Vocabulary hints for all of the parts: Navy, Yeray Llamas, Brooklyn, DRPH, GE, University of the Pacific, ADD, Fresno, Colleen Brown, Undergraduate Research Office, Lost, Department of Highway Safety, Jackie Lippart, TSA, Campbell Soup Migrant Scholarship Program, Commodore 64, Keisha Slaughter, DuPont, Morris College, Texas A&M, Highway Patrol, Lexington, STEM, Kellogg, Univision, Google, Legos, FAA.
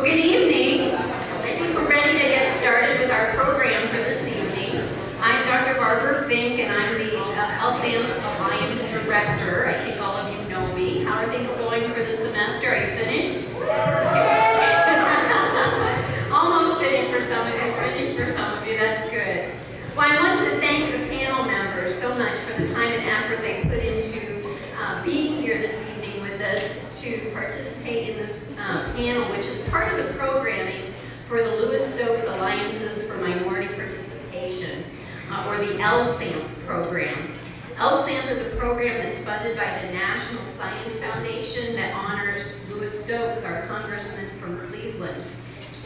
Well, good evening. I think we're ready to get started with our program for this evening. I'm Dr. Barbara Fink, and I'm the LSAM Alliance Director. I think all of you know me. How are things going for the semester? Are you finished? Almost finished for some of you, finished for some of you. That's good. Well, I want to thank the panel members so much for the time and effort they put into being here this evening with us to participate in this panel, which is part of the programming for the Lewis Stokes Alliances for Minority Participation, or the LSAMP program. LSAMP is a program that's funded by the National Science Foundation that honors Lewis Stokes, our congressman from Cleveland.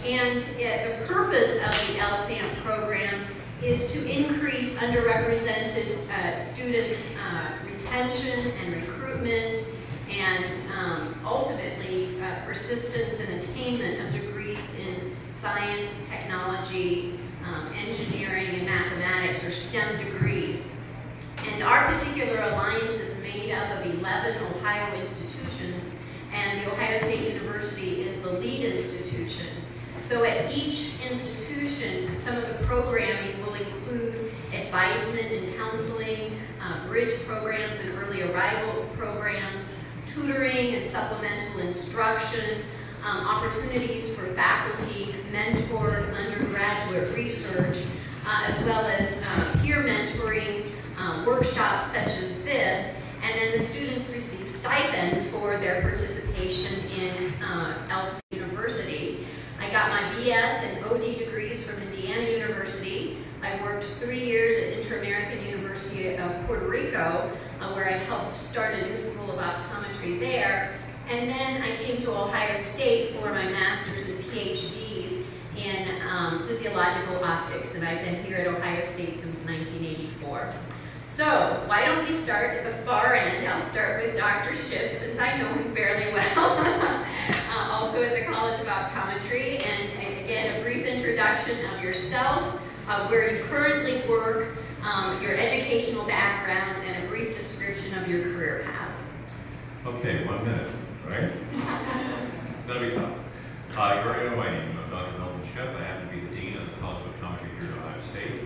And the purpose of the LSAMP program is to increase underrepresented student retention and recruitment, and ultimately persistence and attainment of degrees in science, technology, engineering, and mathematics, or STEM degrees. And our particular alliance is made up of 11 Ohio institutions, and the Ohio State University is the lead institution. So at each institution, some of the programming will include advisement and counseling, bridge programs and early arrival programs, tutoring and supplemental instruction, opportunities for faculty, mentored undergraduate research, as well as peer mentoring, workshops such as this, and then the students receive stipends for their participation in LSAM University. I got my BS and OD degrees from Indiana University. I worked 3 years at Inter-American University of Puerto Rico, where I helped start a new school of optometry there. And then I came to Ohio State for my master's and PhDs in physiological optics, and I've been here at Ohio State since 1984. So why don't we start at the far end? I'll start with Dr. Shep, since I know him fairly well, also at the College of Optometry. And again, a brief introduction of yourself, where you currently work, your educational background, and a brief description of your career path. Okay, 1 minute, right? It's gonna be tough. You're already know my name. I'm Dr. Melvin Shep. I happen to be the Dean of the College of Optometry here at Ohio State.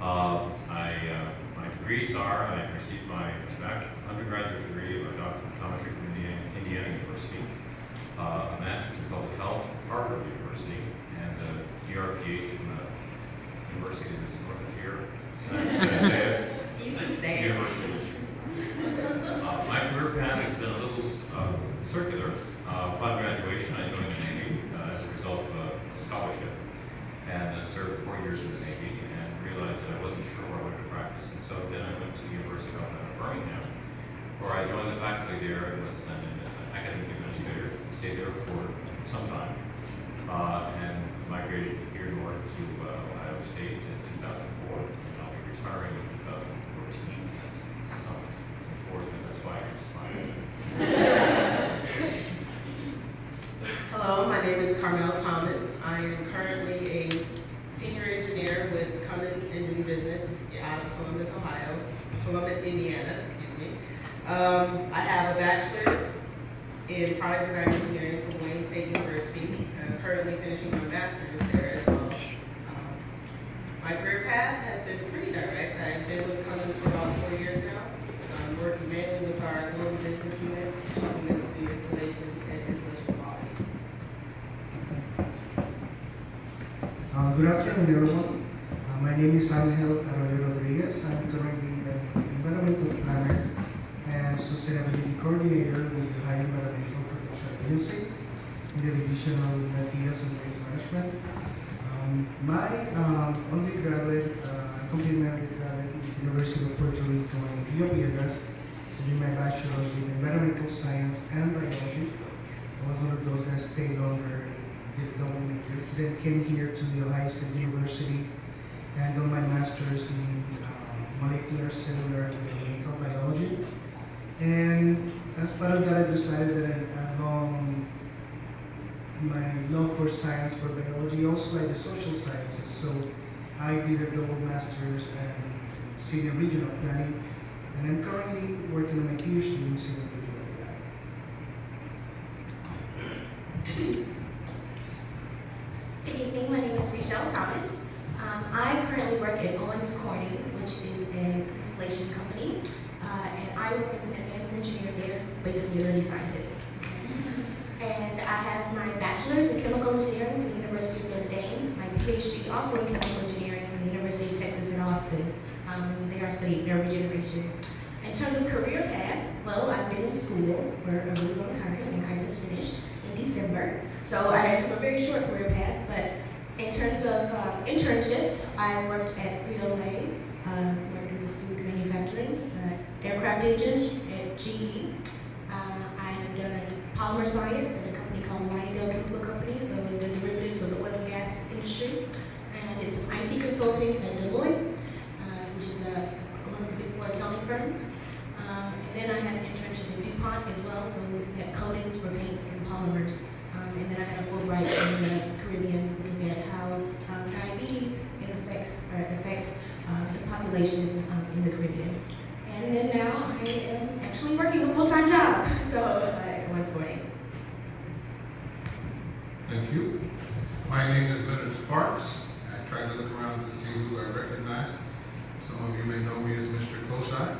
My degrees are, and I received my undergraduate degree of Doctor of Optometry from Indiana University, a Master's in Public Health from Harvard University, and a DRPH from the University of Minnesota here. Can I say it? You can say it. My career path has been a little circular. Upon graduation, I joined the Navy as a result of a scholarship, and served 4 years in the Navy, and realized that I wasn't sure where I wanted to practice. And so then I went to the University of Iowa in Birmingham, where I joined the faculty there and was an academic administrator. Stayed there for some time, and migrated here north to Ohio State in 2004, and I'll be retiring in 2014. That's something important, and that's why I'm smiling. Hello, my name is Carmel Thomas. I am currently a senior engineer with Cummins Engine Business out of Columbus, Ohio, Columbus, Indiana, excuse me. I have a bachelor's in product design engineering from Wayne State University. I'm currently finishing my master's there as well. My career path has been pretty direct. I've been with Cummins for about 4 years now. I'm working mainly with our global business units, helping them to do installations and installation quality. Good afternoon, everyone. My name is Angel Arroyo Rodriguez. I'm currently an environmental planner and sustainability coordinator with the Ohio Environmental Protection Agency in the Division of Materials and Waste Management. My undergraduate, I completed my undergraduate at the University of Puerto Rico in Rio Piedras, to do my bachelor's in environmental science and biology. I was one of those that stayed longer, did double majors, then came here to the Ohio State University and done my master's in molecular, cellular, and environmental biology. And as part of that, I decided that my love for science, for biology, also like the social sciences. So I did a double master's in senior regional planning, and I'm currently working on my PhD in senior regional planning. Llamas. I currently work at Owens Corning, which is an insulation company, and I work as an advanced engineer there, basically a learning scientist. And I have my bachelor's in chemical engineering from the University of Notre Dame, my PhD also in chemical engineering from the University of Texas in Austin. They are studying neuroregeneration. In terms of career path, well, I've been in school for a really long time, and I just finished in December. So I had a very short career path, but in terms of internships, I worked at Frito-Lay, worked in food manufacturing, aircraft engines at GE. I have done polymer science at a company called Lyndall Chemical Company, so the derivatives of the oil and gas industry. And I did some IT consulting at Deloitte, which is one of the big four accounting firms. And then I had an internship at DuPont as well, so looking at coatings for paints and polymers. And then I had a Fulbright in the Caribbean, looking at how diabetes affects the population in the Caribbean. And then now I am actually working a full-time job, so what's going on? Thank you. My name is Leonard Sparks. I tried to look around to see who I recognize. Some of you may know me as Mr. Kosai.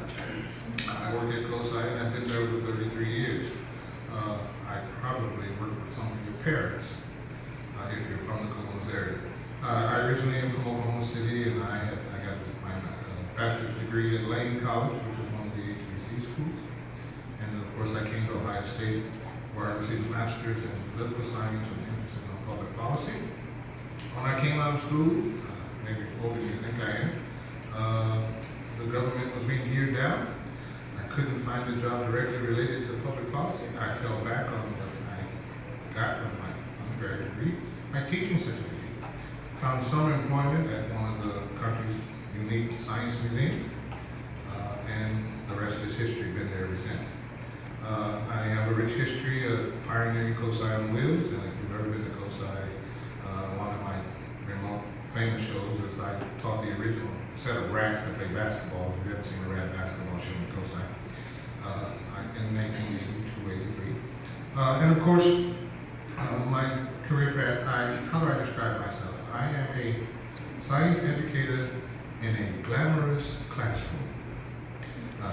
I work at Kosai and I've been there for 33 years. I probably worked with some of your parents if you're from the Columbus area. I originally am from Oklahoma City, and I got my bachelor's degree at Lane College, which is one of the HBC schools. And of course, I came to Ohio State, where I received a master's in political science with an emphasis on public policy. When I came out of school, maybe older than you think I am, the government was being geared down. I couldn't find a job directly related to public policy. I fell back on what I got from my undergraduate degree, my teaching certificate. Found some employment at one of the country's unique science museums, and the rest is history. Been there ever since. I have a rich history of pioneering Kosai on Wheels, and if you've ever been to Kosai, one of my remote famous shows is I taught the original set of rats that play basketball. If you've ever seen a rat basketball show in Kosai, in 1982, 83. And of course, my career path, how do I describe myself? I am a science educator in a glamorous classroom.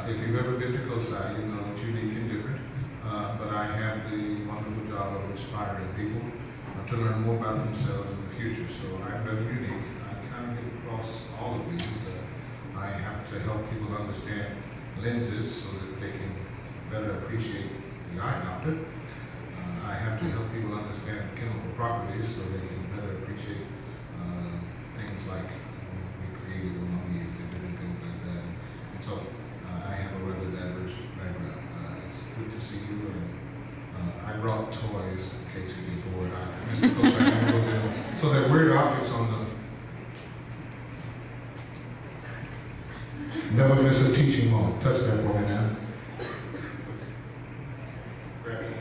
If you've ever been to Kosai, you know it's unique and different, but I have the wonderful job of inspiring people to learn more about themselves in the future, so I'm rather unique. I kind of get across all of these. I have to help people understand lenses so that they can better appreciate the eye doctor. I have to help people understand chemical properties so they can better appreciate things like we created ammonia exhibit and things like that. And so I have a rather diverse background. It's good to see you. And I brought toys in case you get bored. Mr. Kosai, I go there. So that weird objects on the... Never miss a teaching moment. Touch that for me now. Grab that.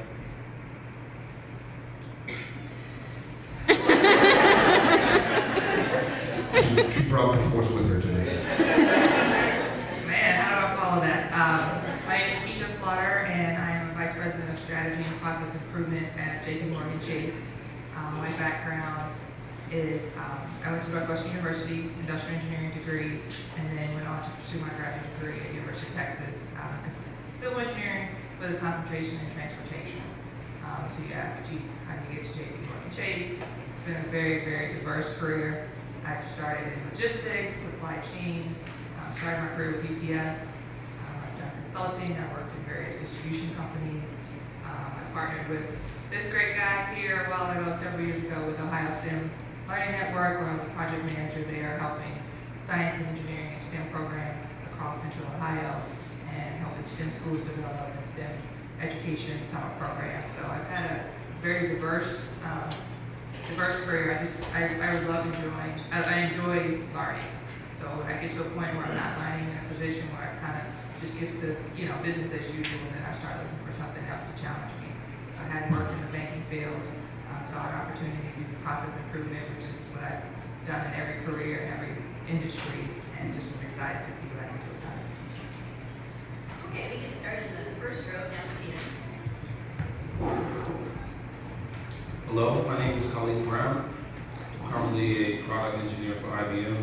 She brought the force with her today. Man, how do I follow that? My name is Keisha Slaughter, and I am Vice President of Strategy and Process Improvement at JPMorgan Chase. My background is I went to Northwestern University, industrial engineering degree, and then went on to pursue my graduate degree at University of Texas, civil engineering with a concentration in transportation. So you asked, geez, how do you get to JPMorgan Chase? It's been a very, very diverse career. I've started in logistics, supply chain, started my career with UPS, I've done consulting, I've worked in various distribution companies, I partnered with this great guy here a while ago, several years ago, with Ohio STEM Learning Network, where I was a project manager there, helping science and engineering and STEM programs across Central Ohio, and helping STEM schools develop and STEM education summer programs. So I've had a very diverse career. I love enjoying, I enjoy learning. So when I get to a point where I'm not learning, in a position where I kind of just gets to, you know, business as usual, and then I start looking for something else to challenge me. So I had worked in the banking field, saw an opportunity to do process improvement, which is what I've done in every career and every industry, and just was excited to see what I could do about it. Okay, we can start in the first row down here. Hello, my name is Colleen Brown. I currently a product engineer for IBM.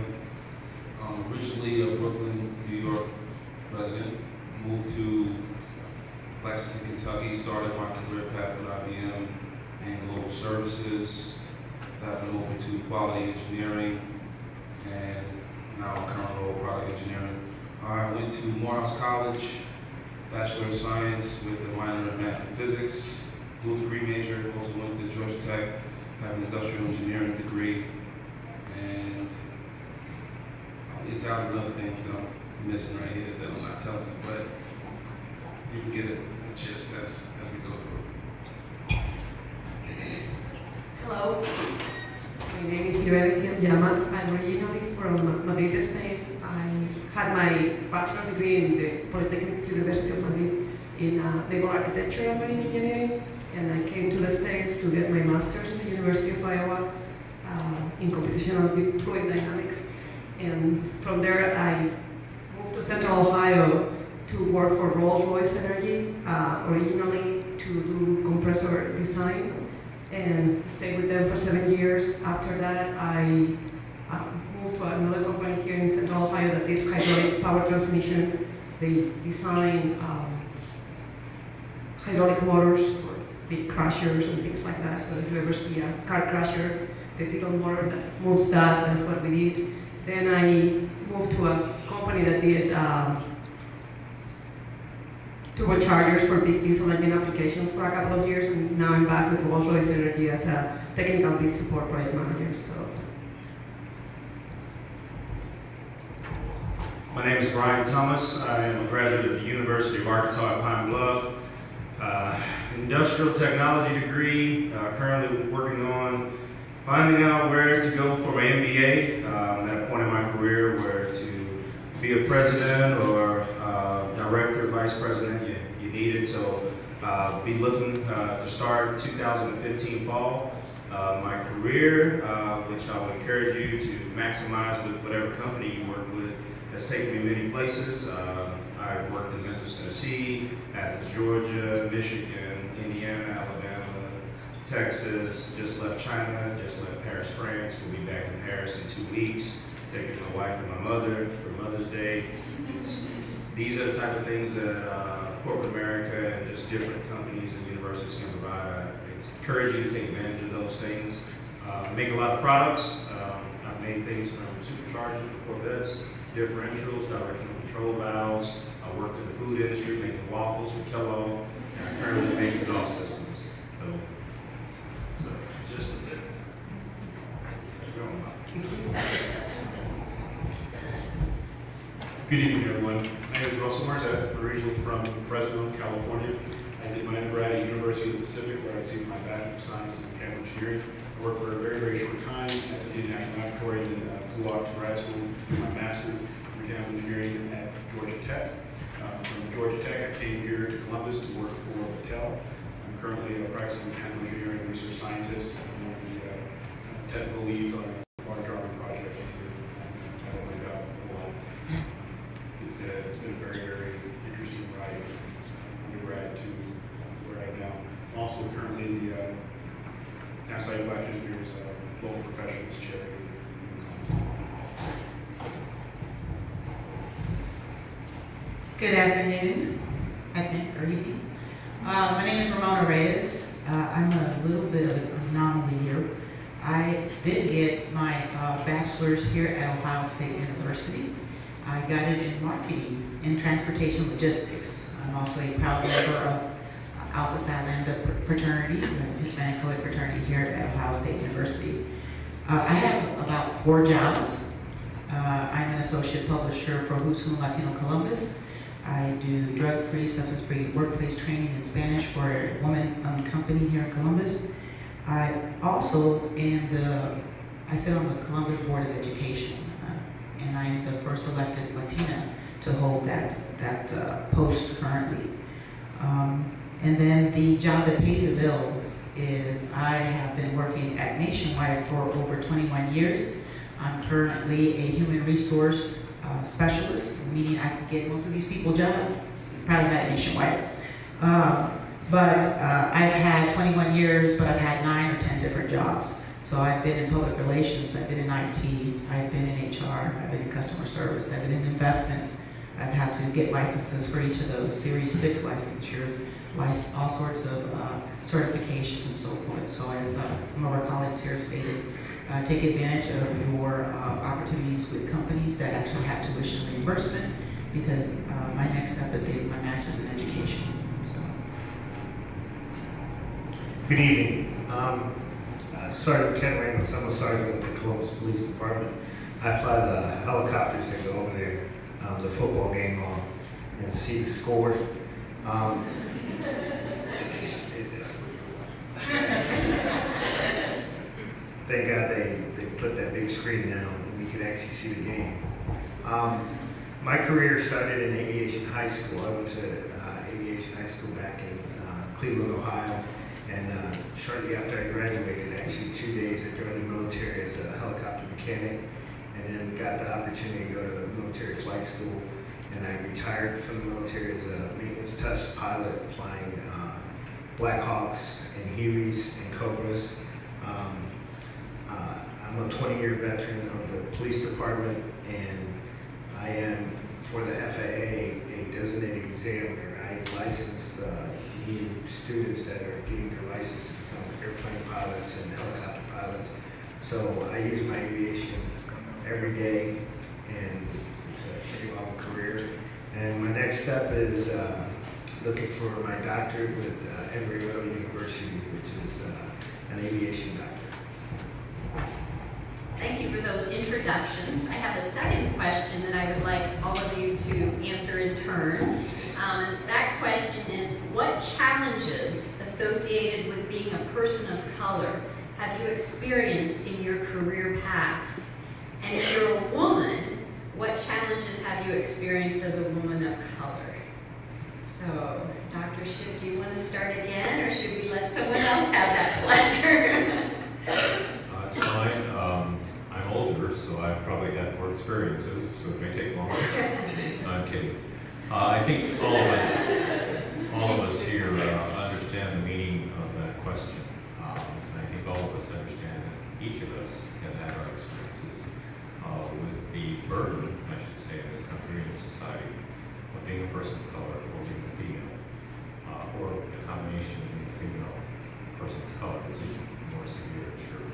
Originally a Brooklyn, New York resident, moved to Lexington, Kentucky, started my career path with IBM in global services, got moved into quality engineering, and now I'm currently in product engineering. I went to Morris College, Bachelor of Science with a minor in math and physics, dual degree major. Also went to Georgia Tech, have an industrial engineering degree, and I'll leave a thousand other things that I'm missing right here that I'm not telling you, but you can get it just as we go through. Hello, my name is Yeray Llamas. I'm originally from Madrid, Spain. I had my bachelor's degree in the Polytechnic University of Madrid in labor architecture and marine engineering, and I came to the States to get my master's in the University of Iowa in computational fluid dynamics. And from there, I moved to Central Ohio to work for Rolls-Royce Energy, originally to do compressor design, and stayed with them for 7 years. After that, I moved to another company here in Central Ohio that did hydraulic power transmission. They designed hydraulic motors for big crushers and things like that. So if you ever see a car crusher, the little motor that moves that, that's what we did. Then I moved to a company that did turbochargers for big diesel engine applications for a couple of years, and now I'm back with Rolls-Royce Energy as a technical lead support project manager. So. My name is Brian Thomas. I am a graduate of the University of Arkansas at Pine Bluff. Industrial technology degree, currently working on finding out where to go for my MBA. At a point in my career where to be a president or director, vice president, you need it. So be looking to start 2015 fall. My career, which I would encourage you to maximize with whatever company you work with, has taken me many places. I've worked in Memphis, Tennessee, Athens, Georgia, Michigan, Indiana, Alabama, Texas, just left China, just left Paris, France. We'll be back in Paris in 2 weeks, taking my wife and my mother for Mother's Day. These are the type of things that corporate America and just different companies and universities can provide. I encourage you to take advantage of those things. Make a lot of products. I've made things from superchargers for Corvettes, differentials, directional control valves. I worked in the food industry making waffles for Kellogg, and I currently make exhaust systems. So just a bit. Good evening, everyone. My name is Russell Mars. I'm originally from Fresno, California. I did my undergrad at the University of the Pacific, where I received my Bachelor of Science in Mechanical Engineering. I worked for a very, very short time as an international laboratory, and then flew off to grad school to do my master's in mechanical engineering at Georgia Tech. From Georgia Tech, I came here to Columbus to work for Mattel. I'm currently a practicing mechanical engineering research scientist and one of the technical leads on a large drawing project here. I don't think I've won. It's been a very, very interesting ride from undergrad to where I am now. I'm also currently the outside Black Engineers Local Professionals Chair. Good afternoon, I think, or evening. My name is Ramona Reyes. I'm a little bit of an anomaly here. I did get my bachelor's here at Ohio State University. I got it in marketing and transportation logistics. I'm also a proud member of Alpha Psi Lambda fraternity, the Hispanic Code fraternity here at Ohio State University. I have about 4 jobs. I'm an associate publisher for Who's Who Latino Columbus. I do drug-free, substance-free workplace training in Spanish for a woman-owned company here in Columbus. I also am I sit on the Columbus Board of Education, and I am the first elected Latina to hold that post currently. And then the job that pays the bills is I have been working at Nationwide for over 21 years. I'm currently a human resource specialist, meaning I can get most of these people jobs, probably not at Nationwide. But I've had 21 years, but I've had 9 or 10 different jobs. So I've been in public relations, I've been in IT, I've been in HR, I've been in customer service, I've been in investments. I've had to get licenses for each of those, Series 6 licensures, all sorts of certifications and so forth. So as some of our colleagues here stated, take advantage of your opportunities with companies that actually have tuition reimbursement, because my next step is getting my master's in education. So. Good evening. Sergeant Ken Raymond, I'm a sergeant with the Columbus Police Department. I fly the helicopters that go over there, the football game on, and see the score. Thank God they put that big screen down and we could actually see the game. My career started in aviation high school. I went to aviation high school back in Cleveland, Ohio. And shortly after I graduated, actually 2 days, I joined the military as a helicopter mechanic, and then got the opportunity to go to military flight school. And I retired from the military as a maintenance test pilot, flying Black Hawks and Hueys and Cobras. I'm a 20-year veteran of the police department, and I am, for the FAA, a designated examiner. I license students that are getting their license to become airplane pilots and helicopter pilots. So I use my aviation every day, and it's a pretty long career. And my next step is looking for my doctorate with Emory Riddle University, which is an aviation doctorate. Thank you for those introductions. I have a second question that I would like all of you to answer in turn. That question is, what challenges associated with being a person of color have you experienced in your career paths? And if you're a woman, what challenges have you experienced as a woman of color? So, Dr. Ship, do you want to start again, or should we let someone else have that pleasure? It's fine. I'm older, so I've probably got more experiences, so it may take longer. No, I'm kidding. I think all of us here understand the meaning of that question. And I think all of us understand that each of us can have our experiences with the burden, I should say, in this country and society of being a person of color or being a female, or the combination of being a female person of color is even more severe, sure.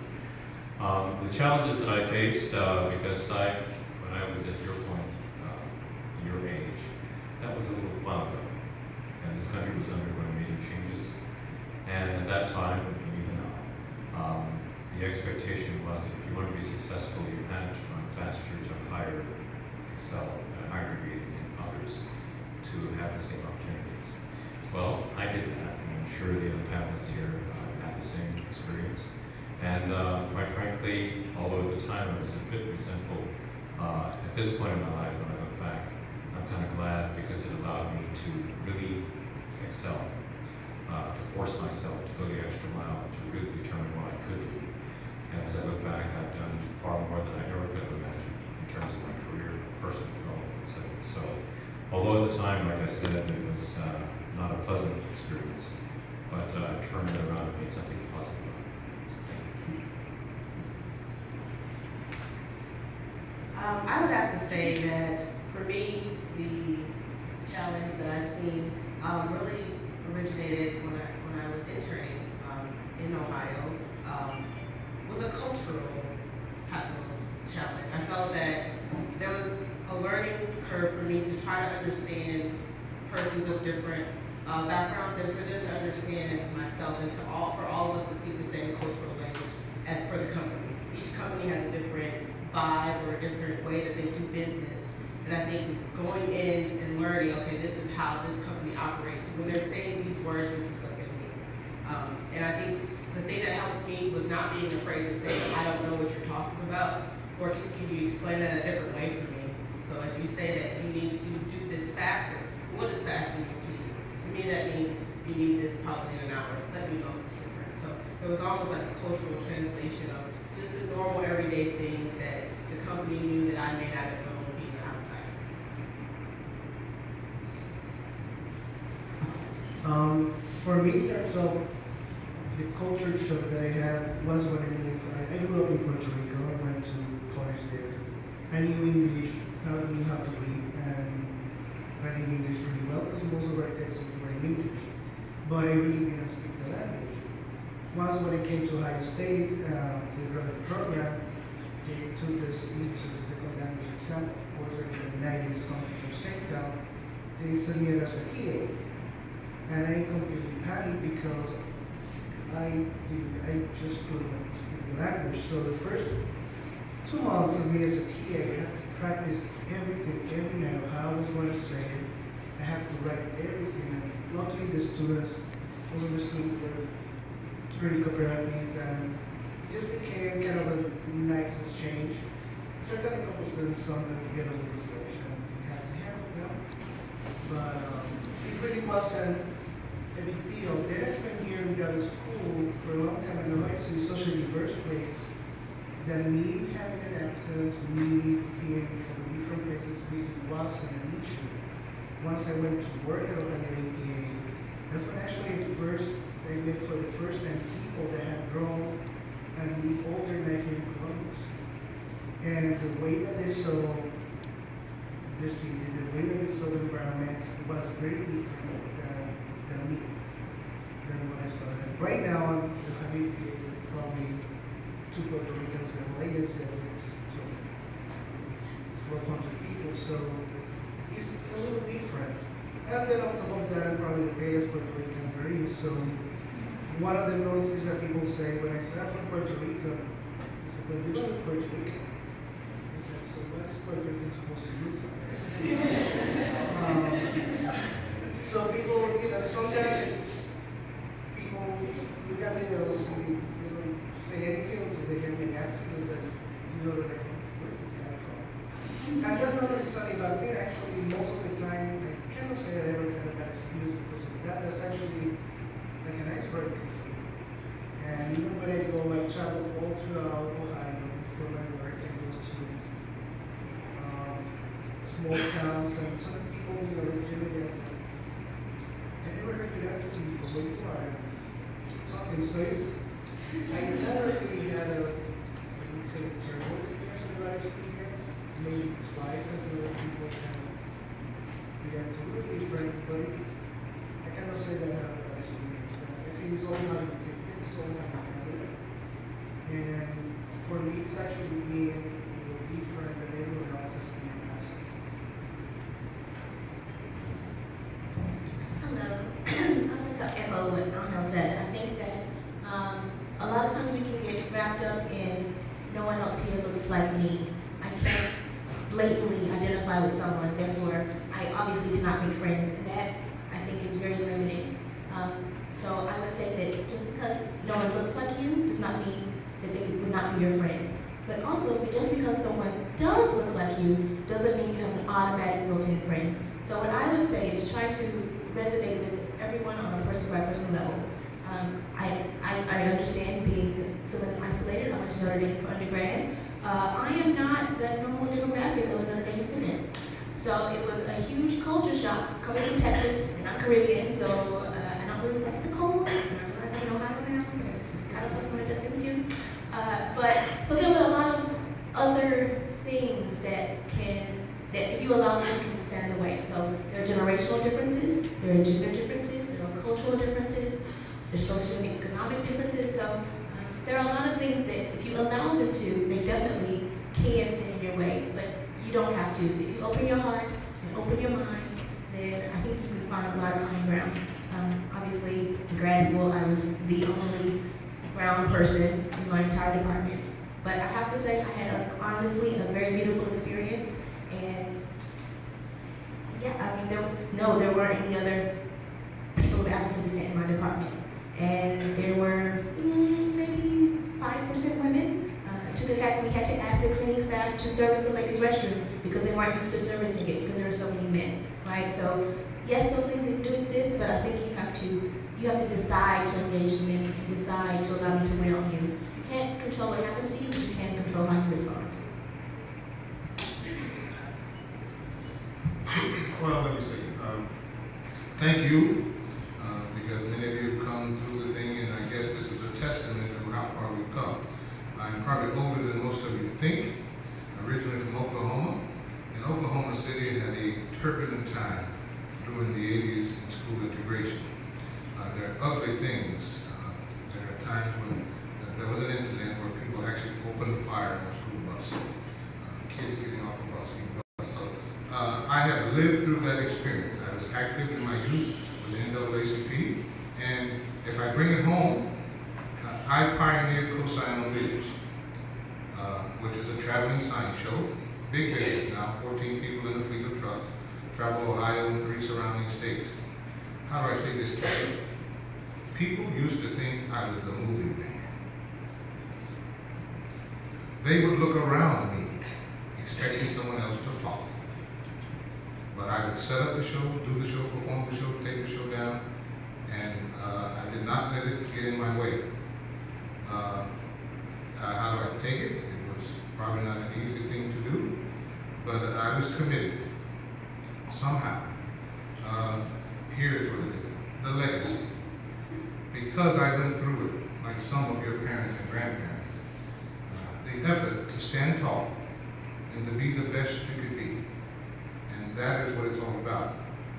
The challenges that I faced, because when I was at your point, your age, that was a little while ago, and this country was undergoing major changes. And at that time, and even now, the expectation was that if you wanted to be successful, you had to run faster, jump higher, excel at a higher degree than others to have the same opportunities. Well, I did that, and I'm sure the other panelists here had the same experience. And quite frankly, although at the time I was a bit resentful, at this point in my life, when I look back, I'm kind of glad, because it allowed me to really excel, to force myself to go the extra mile, to really determine what I could do. And as I look back, I've done far more than I ever could have imagined in terms of my career, personal development, etc. So, although at the time, like I said, it was not a pleasant experience, but turned it around and made something positive. I would have to say that for me, the challenge that I've seen really originated when I was interning in Ohio. Was a cultural type of challenge. I felt that there was a learning curve for me to try to understand persons of different backgrounds, and for them to understand myself, and for all of us to speak the same cultural language as per the company. Each company has a different vibe or a different way that they do business. And I think going in and learning, okay, this is how this company operates. When they're saying these words, this is what they mean. And I think the thing that helped me was not being afraid to say, I don't know what you're talking about, or can you explain that a different way for me? So if you say that you need to do this faster, what does faster mean to you? To me, that means you need this probably in an hour. Let me know it's different. So it was almost like a cultural translation of just the normal everyday things that the company knew that I may not have known. For me, in terms of the culture shock that I had was when I grew up in Puerto Rico. I went to college there. I knew English, I knew how to read, and read in English really well, because most of our texts were in English. But I really didn't speak the language. Once when I came to Ohio State, the graduate program, they took this English as a second language exam, of course, like the 90-something percentile. They sent me as a TA. And I completely panicked because I just couldn't speak the language. So the first 2 months of me as a TA, I have to practice everything, every note, how I was going to say it. I have to write everything. And luckily, the students, most of the students were really cooperative, and it just became kind of a nice exchange. Certainly, a couple students sometimes get a little refreshed, and you have to handle them. But it really wasn't a big deal. Then I spent here without a school for a long time, and Ohio is such a diverse place that me having an accent, me being from different places, really wasn't an issue. Once I went to work at Ohio APA, that's when actually I met for the first time people that had grown and lived all their life in Columbus. And the way that they saw the city, the way that they saw the environment was really different than me, than what I saw. And right now, I'm having probably two Puerto Ricans and Hawaiians, and it's 1,200 people. So it's a little different. And then on top of that, I'm probably the biggest Puerto Rican there is. So one of the north things that people say when I say I'm from Puerto Rico, I said, "Well, you're not Puerto Rican." I said, "So what is Puerto Rican supposed to look like?" So people, sometimes people look at me, they don't say anything until they hear my accent. They say, that where is this guy from? And that's not necessarily a bad thing. Actually, most of the time, I cannot say that I ever had a bad experience because of that. That's actually like an icebreaker for me. And even when I go, I travel all throughout Ohio for my work. I go to small towns, and some people, they generally ask, "I never heard you asking me for where you are." Keep talking. So I never really had a, I would say, a terrible experience or a bad experience. Maybe twice as other people can be absolutely different, but I cannot say that I have a bad experience. I think it's all how you take it, it's all how you handle it. And for me, it's actually being different than everyone else has been asked. Hello. I'm going to echo what Arnold said. I think that a lot of times we can get wrapped up in no one else here looks like me. I can't blatantly identify with someone, therefore I obviously cannot make friends, and that I think is very limiting. So I would say that just because no one looks like you does not mean that they would not be your friend. But also, just because someone does look like you doesn't mean you have an automatic built-in friend. So what I would say is try to resonate with everyone on a person-by-person level. I understand feeling isolated. I went to Notre Dame for undergrad. I am not the normal demographic of another Notre Dame student. So it was a huge culture shock coming from Texas, and I'm Caribbean, so I don't really like the cold. I don't know how to pronounce it. It's kind of something I'm adjusting to. But so there were a lot of other things that if you allow them to stand in the way. So there are generational differences, there are gender differences, there are cultural differences, there's socioeconomic differences. So there are a lot of things that if you allow them to, they definitely can stand in your way, but you don't have to. If you open your heart and open your mind, then I think you can find a lot of common ground. Obviously, in grad school, I was the only brown person in my entire department. But I have to say, I had honestly a very beautiful experience. And yeah, I mean, there weren't any other people of African descent in my department. And there were maybe 5% women, to the fact we had to ask the cleaning staff to service the ladies' restroom because they weren't used to servicing it because there were so many men, right? So yes, those things do exist, but I think you have to decide to engage in them and decide to allow them to wear on you. You can't control what happens to you, but you can control how you respond. Well, let me say, thank you, because many of you have come through the thing, and I guess this is probably older than most of you think, originally from Oklahoma. And Oklahoma City had a turbulent time during the 80s in school integration. There are ugly things. There are times when there was an incident where people actually opened fire on a school bus, kids getting off a bus. So I have lived through that experience. I was active in my youth with the NAACP, and if I bring it home, I pioneered Cosign on Wheels, which is a traveling sign show. Big business now, 14 people in a fleet of trucks, travel Ohio and 3 surrounding states. How do I say this to you? People used to think I was the movie man. They would look around me, expecting someone else to follow. But I would set up the show, do the show, perform the show, take the show down, and I did not let it get in my way. How do I take it? It was probably not an easy thing to do, but I was committed somehow. Here is what it is, the legacy. Because I went through it, like some of your parents and grandparents, the effort to stand tall and to be the best you could be, and that is what it's all about.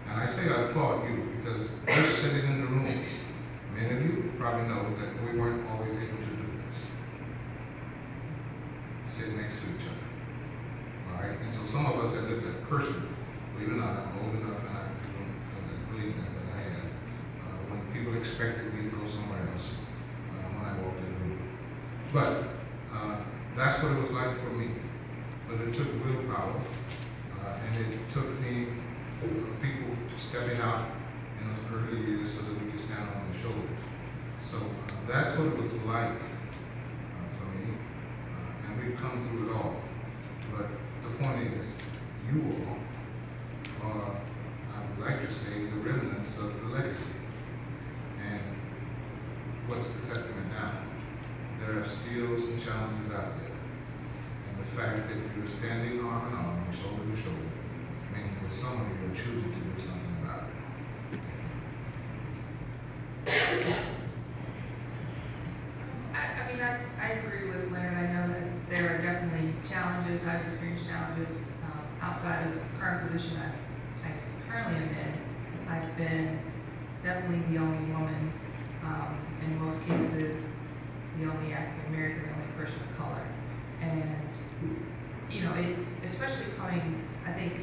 And I say I applaud you because we're sitting in the room. Many of you probably know that we weren't always able to do this. Sit next to each other, all right? And so some of us have lived that personally. Believe it or not, I'm old enough, and I don't believe that, but I had. When people expected me to go somewhere else when I walked in the room. But that's what it was like for me. But it took willpower, and it took me people stepping out in those early years so that we could stand on their shoulders. So that's what it was like for me, and we've come through it all. But the point is, you all are, I would like to say, the remnants of the legacy. And what's the testament now? There are skills and challenges out there. And the fact that you're standing arm in arm, shoulder to shoulder, means that some of you are choosing to do something about it. I agree with Leonard. I know that there are definitely challenges. I've experienced challenges outside of the current position that I currently am in. I've been definitely the only woman, in most cases, the only African American, the only person of color. And, you know, it, especially coming, I think,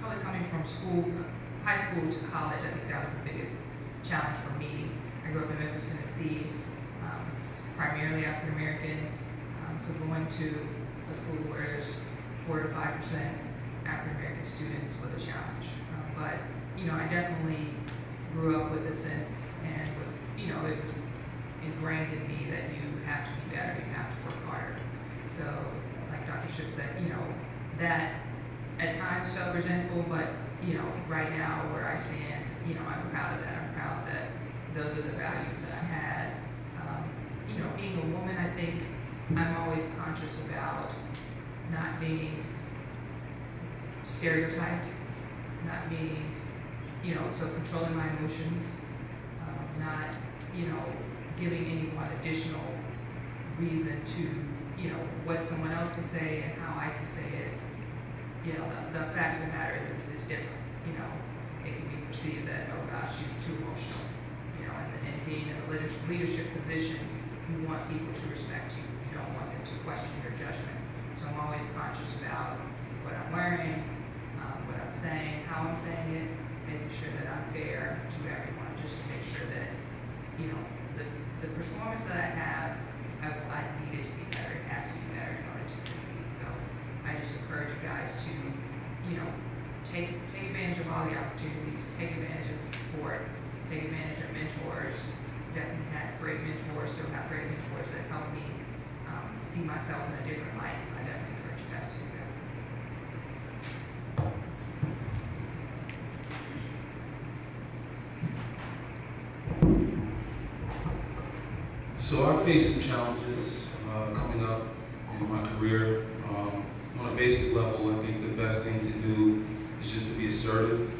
probably coming from school, high school to college, I think that was the biggest challenge for me. I grew up in Memphis, Tennessee. It's primarily African American. So going to a school where there's 4 to 5% African American students was a challenge. But you know, I definitely grew up with a sense, and was, you know, it was ingrained in me that you have to be better, you have to work harder. So like Dr. Ship said, you know, that at times felt resentful, but you know, right now where I stand, you know, I'm proud of that. I'm proud that those are the values that I had. You know, being a woman, I think I'm always conscious about not being stereotyped, not being, you know, so controlling my emotions, not, you know, giving anyone additional reason to, you know, what someone else can say and how I can say it. You know, the fact of the matter is it's different, you know. It can be perceived that, oh gosh, she's too emotional, you know, and being in a leadership position, you want people to respect you. You don't want them to question your judgment. So I'm always conscious about what I'm wearing, what I'm saying, how I'm saying it, making sure that I'm fair to everyone, just to make sure that, you know, the performance that I have, I need it to be better. It has to be better in order to succeed. So I just encourage you guys to, you know, take advantage of all the opportunities, take advantage of the support, take advantage of mentors. Definitely had great mentors, still have great mentors that help me see myself in a different light, so I definitely encourage you guys to do that. So I faced some challenges coming up in my career. On a basic level, I think the best thing to do is just to be assertive.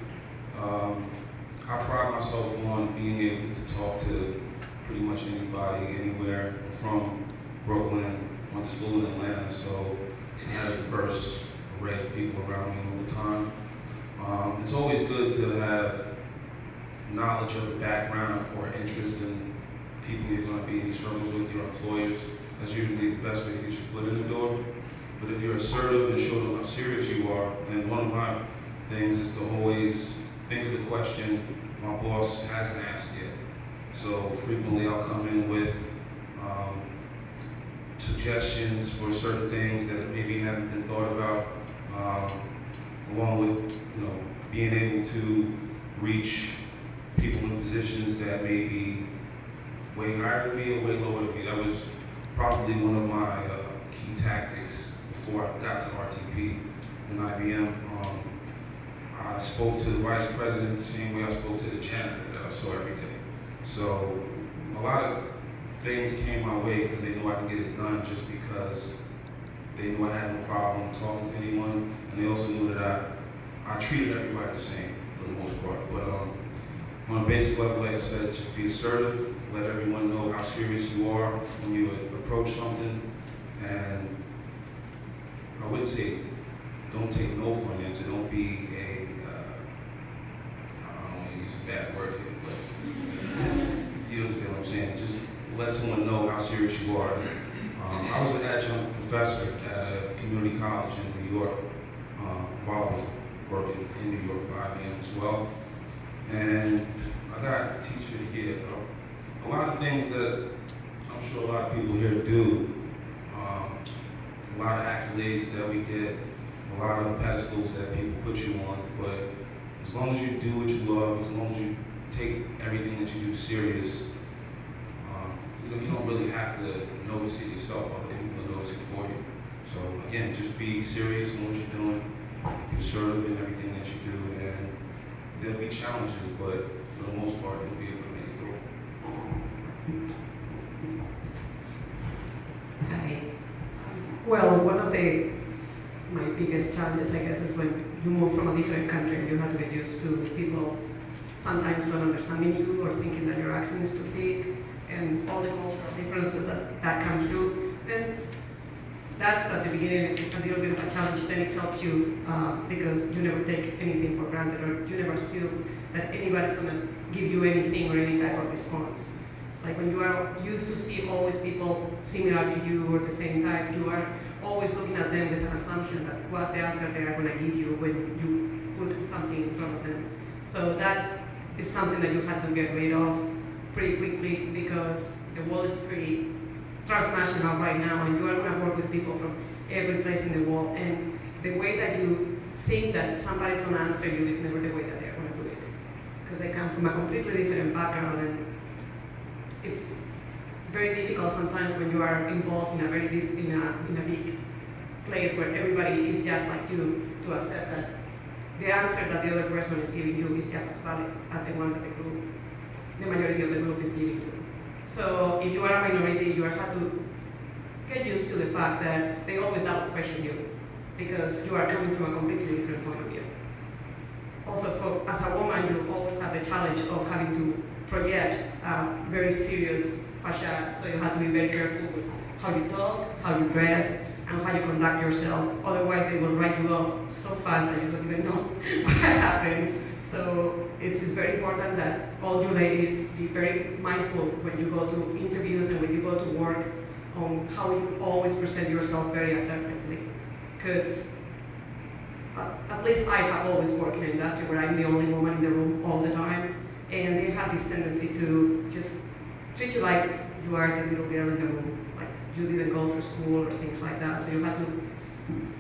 I pride myself on being able to talk to pretty much anybody, anywhere, from Brooklyn went to school in Atlanta, so I had a diverse array of people around me all the time. It's always good to have knowledge of the background or interest in people you're going to be in struggles with, your employers. That's usually the best way to get your foot in the door. But if you're assertive and show them how serious you are, and one of my things is to always think of the question my boss hasn't asked yet. So frequently I'll come in with suggestions for certain things that maybe haven't been thought about, along with being able to reach people in positions that may be way higher than me or way lower than me. That was probably one of my key tactics before I got to RTP and IBM. I spoke to the vice president the same way I spoke to the janitor that I saw every day. So a lot of things came my way because they know I can get it done, just because they knew I had no problem talking to anyone, and they also knew that I treated everybody the same for the most part. But on a basic level, like I said, just be assertive, let everyone know how serious you are when you approach something, and I would say don't take no for an answer. Don't be a, I don't want to use a bad word here, but you understand what I'm saying. Just let someone know how serious you are. I was an adjunct professor at a community college in New York while I was working in New York for IBM as well. And I got a teacher to get a lot of things that I'm sure a lot of people here do. A lot of accolades that we get, a lot of pedestals that people put you on, but as long as you do what you love, as long as you take everything that you do serious, you don't really have to notice it yourself. Other people will notice it for you. So again, just be serious in what you're doing, be assertive in everything that you do, and there'll be challenges, but for the most part, you'll be able to make it through. Hi. Well, one of my biggest challenges, I guess, is when you move from a different country and you have to get used to people sometimes not understanding you or thinking that your accent is too thick, and all the cultural differences that come through. Then that's at the beginning, it's a little bit of a challenge. Then it helps you because you never take anything for granted, or you never assume that anybody's going to give you anything or any type of response. Like when you are used to see always people similar to you or the same type, you are always looking at them with an assumption that what's the answer they are going to give you when you put something in front of them. So that is something that you have to get rid of pretty quickly, because the world is pretty transnational right now, and you are going to work with people from every place in the world, and the way that you think that somebody's going to answer you is never the way that they're going to do it, because they come from a completely different background, and it's very difficult sometimes when you are involved in a very in a big place where everybody is just like you, to accept that the answer that the other person is giving you is just as valid as the one that the majority of the group is giving you. So if you are a minority, you have to get used to the fact that they always double question you, because you are coming from a completely different point of view. Also, as a woman, you always have the challenge of having to project very serious facade, so you have to be very careful with how you talk, how you dress, and how you conduct yourself. Otherwise, they will write you off so fast that you don't even know what happened. So it is very important that all you ladies be very mindful when you go to interviews and when you go to work on how you always present yourself very assertively. Because at least I have always worked in an industry where I'm the only woman in the room all the time, and they have this tendency to just treat you like you are the little girl in the room, like you didn't go for school or things like that. So you have to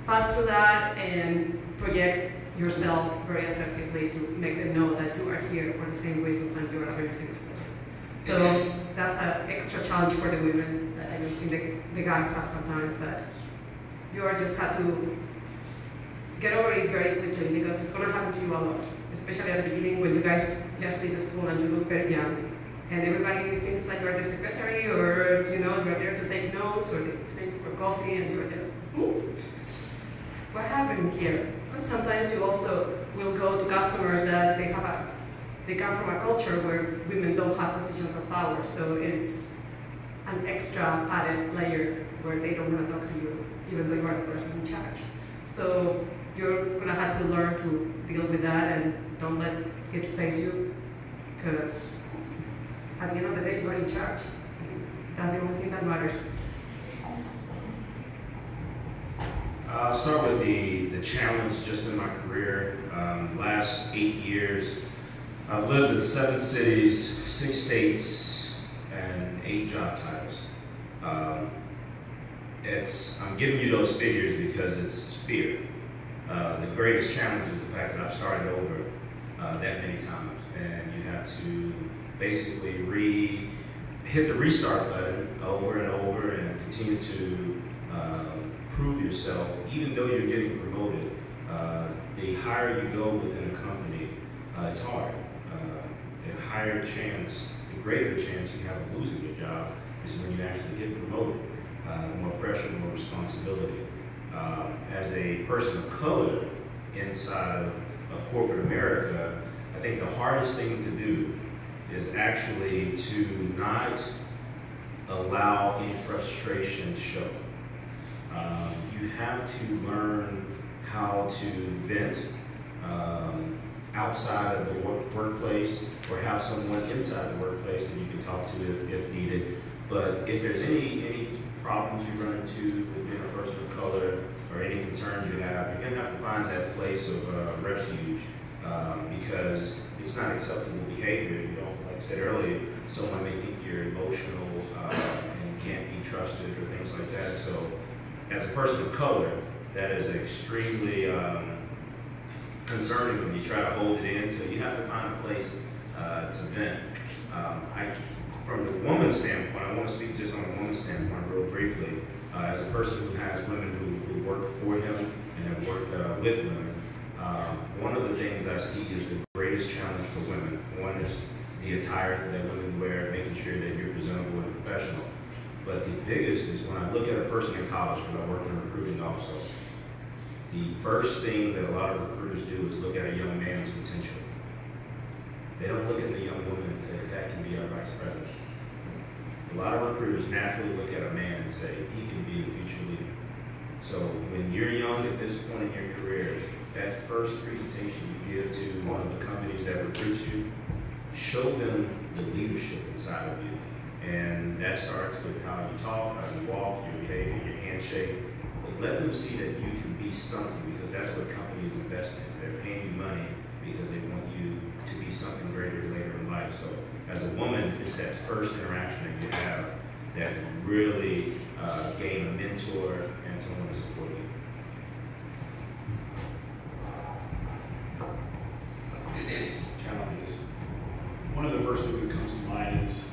pass through that and project yourself very assertively to make them know that you are here for the same reasons and you are a very serious person. So that's an extra challenge for the women that I don't think the guys have sometimes, that you are just have to get over it very quickly, because it's going to happen to you a lot, especially at the beginning when you guys just leave school and you look very young. And everybody thinks that you're the secretary, or you're there to take notes, or they sing for coffee, and you're just, ooh, what happened here? But sometimes you also will go to customers that they come from a culture where women don't have positions of power, so it's an extra added layer where they don't want to talk to you, even though you are the person in charge. So you're going to have to learn to deal with that and don't let it phase you, because at the end of the day, you're in charge. That's the only thing that matters. I'll start with the challenge just in my career. The last 8 years, I've lived in 7 cities, 6 states, and 8 job titles. I'm giving you those figures because it's fear. The greatest challenge is the fact that I've started over that many times, and you have to basically hit the restart button over and over and continue to prove yourself, even though you're getting promoted. The higher you go within a company, it's hard. The higher chance, the greater chance you have of losing your job is when you actually get promoted. More pressure, more responsibility. As a person of color inside of corporate America, I think the hardest thing to do is actually to not allow any frustration show. You have to learn how to vent outside of the workplace, or have someone inside the workplace that you can talk to if needed. But if there's any problems you run into with being a person of color or any concerns you have, you're going to have to find that place of refuge because it's not acceptable behavior. You know, like I said earlier, someone may think you're emotional and can't be trusted or things like that. So as a person of color, that is extremely concerning when you try to hold it in. So you have to find a place to vent. From the woman's standpoint, I want to speak just on the woman's standpoint real briefly. As a person who has women who work for him and have worked with women, one of the things I see is the greatest challenge for women. One is the attire that women wear, making sure that you're presentable and professional. But the biggest is when I look at a person in college, because I worked in recruiting also, the first thing that a lot of recruiters do is look at a young man's potential. They don't look at the young woman and say, that can be our vice president. A lot of recruiters naturally look at a man and say, he can be the future leader. So when you're young at this point in your career, that first presentation you give to one of the companies that recruits you, show them the leadership inside of you. And that starts with how you talk, how you walk, your behavior, your handshake. But let them see that you can be something, because that's what companies invest in. They're paying you money because they want you to be something greater later in life. So as a woman, it's that first interaction that you have that really gain a mentor and someone to support you. Challenges. One of the first things that comes to mind is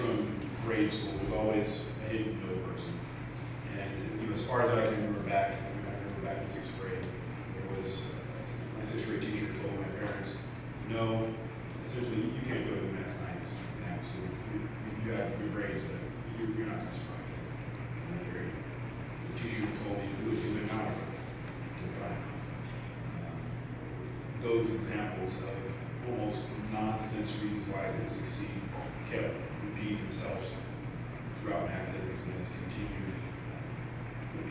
from grade school, we've always hated no person. And as far as I can remember back, in 6th grade, there was my 6th grade teacher told my parents, no, essentially you can't go to the math science now, so you have good grades, but you're not going to survive in 9th grade. The teacher told me you would not survive. Those examples of almost nonsense reasons why I couldn't succeed kept repeating themselves throughout my academics, and it's continued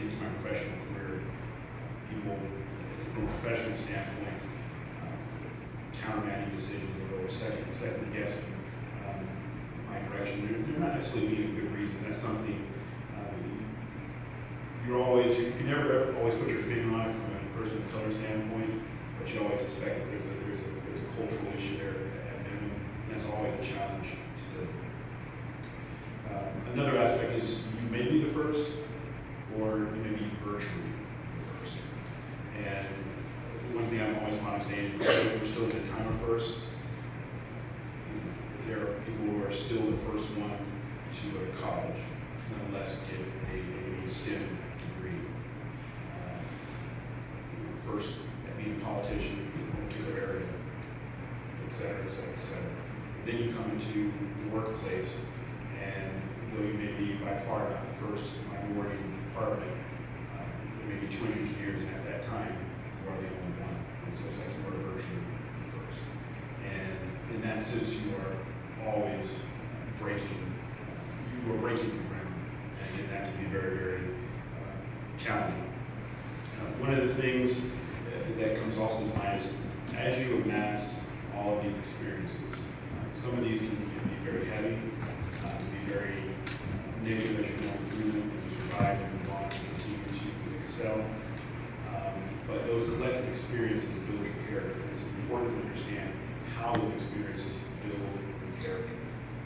into my professional career. People, from a professional standpoint, countermanding decisions or second guessing my direction, they're not necessarily being a good reason. That's something you can never always put your finger on it from a person of color standpoint. But you always suspect that there's a cultural issue there at minimum, and that's always a challenge still. Another aspect is you may be the first, or you may be virtually the first. And one thing I'm always trying to say is we're still at the time of first. There are people who are still the first one to go to college, nonetheless get a STEM degree. First, being a politician in a particular area, et cetera, et cetera, et cetera. Then you come into the workplace, and though you may be by far not the first minority in the department, there may be 2 engineers, and at that time, you are the only one. And so it's like you are virtually the first. And in that sense, you are always breaking ground very, very challenging. One of the things that comes also to mind is as you amass all of these experiences, some of these can be very heavy, can be very negative as you're going through them, and you survive and move on and continue to excel. But those collective experiences build your character. It's important to understand how those experiences build your character.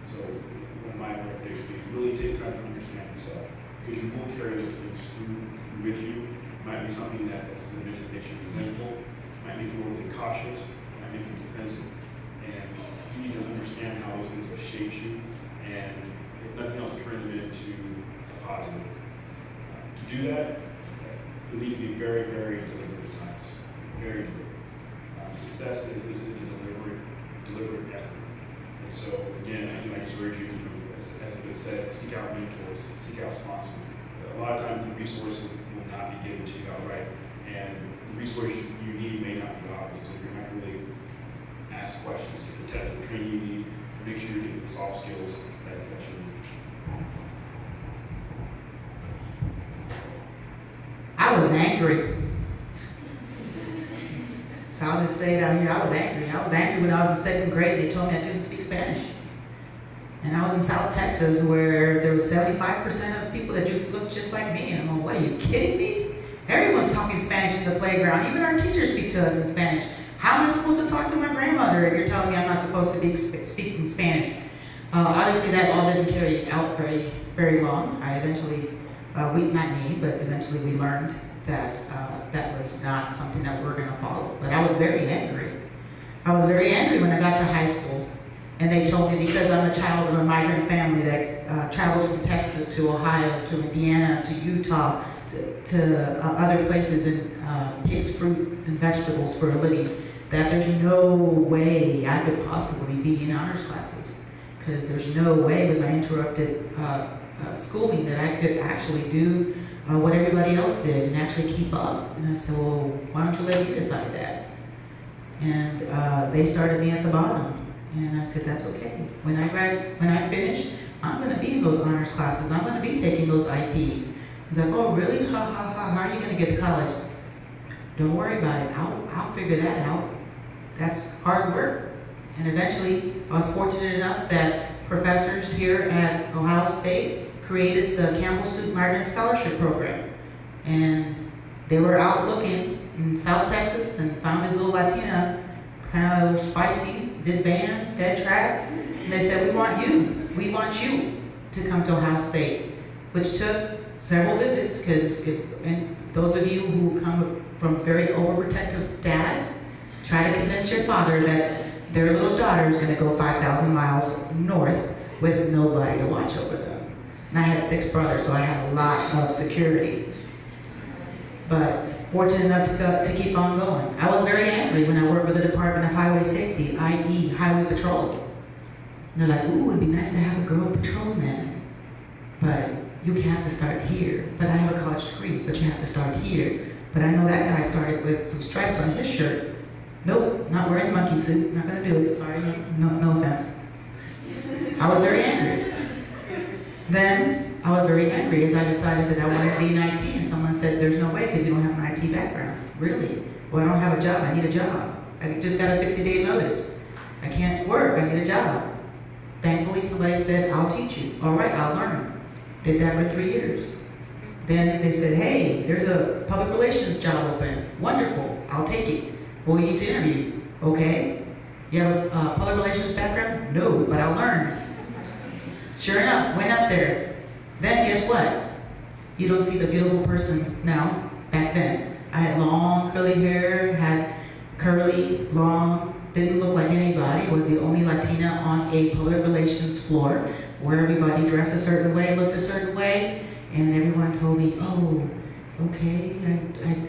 So one of my recommendations is really take time to understand yourself, because you won't carry those things through with you. It might be something that, as I mentioned, makes you resentful, it might make you overly cautious, it might make you defensive. And you need to understand how those things have shaped you, and if nothing else, turn them into a positive. To do that, you need to be very, very deliberate at times. Very deliberate. Success is a deliberate effort. And so, again, I just urge you, as I said, seek out mentors, seek out sponsors. A lot of times the resources will not be given to you outright, and the resources you need may not be obvious, so you're not really ask questions to protect the training you need, make sure you're getting the soft skills that you need. I was angry. So I'll just say it out here, I was angry. I was angry when I was in second grade. They told me I couldn't speak Spanish. And I was in South Texas where there was 75% of people that looked just like me. And I'm like, what, are you kidding me? Everyone's talking Spanish in the playground. Even our teachers speak to us in Spanish. How am I supposed to talk to my grandmother if you're telling me I'm not supposed to be speaking Spanish? Obviously that all didn't carry out very, very long. I eventually, eventually we learned that that was not something that we were gonna follow. But I was very angry. I was very angry when I got to high school. And they told me, because I'm a child of a migrant family that travels from Texas to Ohio, to Indiana, to Utah, to other places, and picks fruit and vegetables for a living, that there's no way I could possibly be in honors classes. Because there's no way with my interrupted schooling that I could actually do what everybody else did and actually keep up. And I said, well, why don't you let me decide that? And they started me at the bottom. And I said, that's okay. When I finish, I'm gonna be in those honors classes. I'm gonna be taking those IPs. He's like, oh really? Ha ha ha, how are you gonna get to college? Don't worry about it, I'll figure that out. That's hard work. And eventually, I was fortunate enough that professors here at Ohio State created the Campbell Soup Migrant Scholarship Program. And they were out looking in South Texas and found this little Latina, kind of spicy, did band, dead track, and they said, we want you to come to Ohio State, which took several visits, because and those of you who come from very overprotective dads, try to convince your father that their little daughter is gonna go 5,000 miles north with nobody to watch over them. And I had 6 brothers, so I had a lot of security. But fortunate enough to keep on going. I was very angry when I worked with the Department of Highway Safety, i.e. Highway Patrol. And they're like, ooh, it'd be nice to have a girl patrolman, but you can have to start here. But I have a college degree, but you have to start here. But I know that guy started with some stripes on his shirt. Nope, not wearing a monkey suit, not gonna do it, sorry, no offense. I was very angry. Then, I was very angry as I decided that I wanted to be in IT, and someone said, there's no way because you don't have an IT background. Really? Well, I don't have a job, I need a job. I just got a 60-day notice. I can't work, I need a job. Thankfully, somebody said, I'll teach you. All right, I'll learn. Did that for 3 years. Then they said, hey, there's a public relations job open. Wonderful, I'll take it. Well, you need to interview. Okay. You have a public relations background? No, but I'll learn. Sure enough, went up there. Then guess what? You don't see the beautiful person now, back then. I had long curly hair, had curly, long, didn't look like anybody, was the only Latina on a public relations floor where everybody dressed a certain way, looked a certain way, and everyone told me, oh, okay,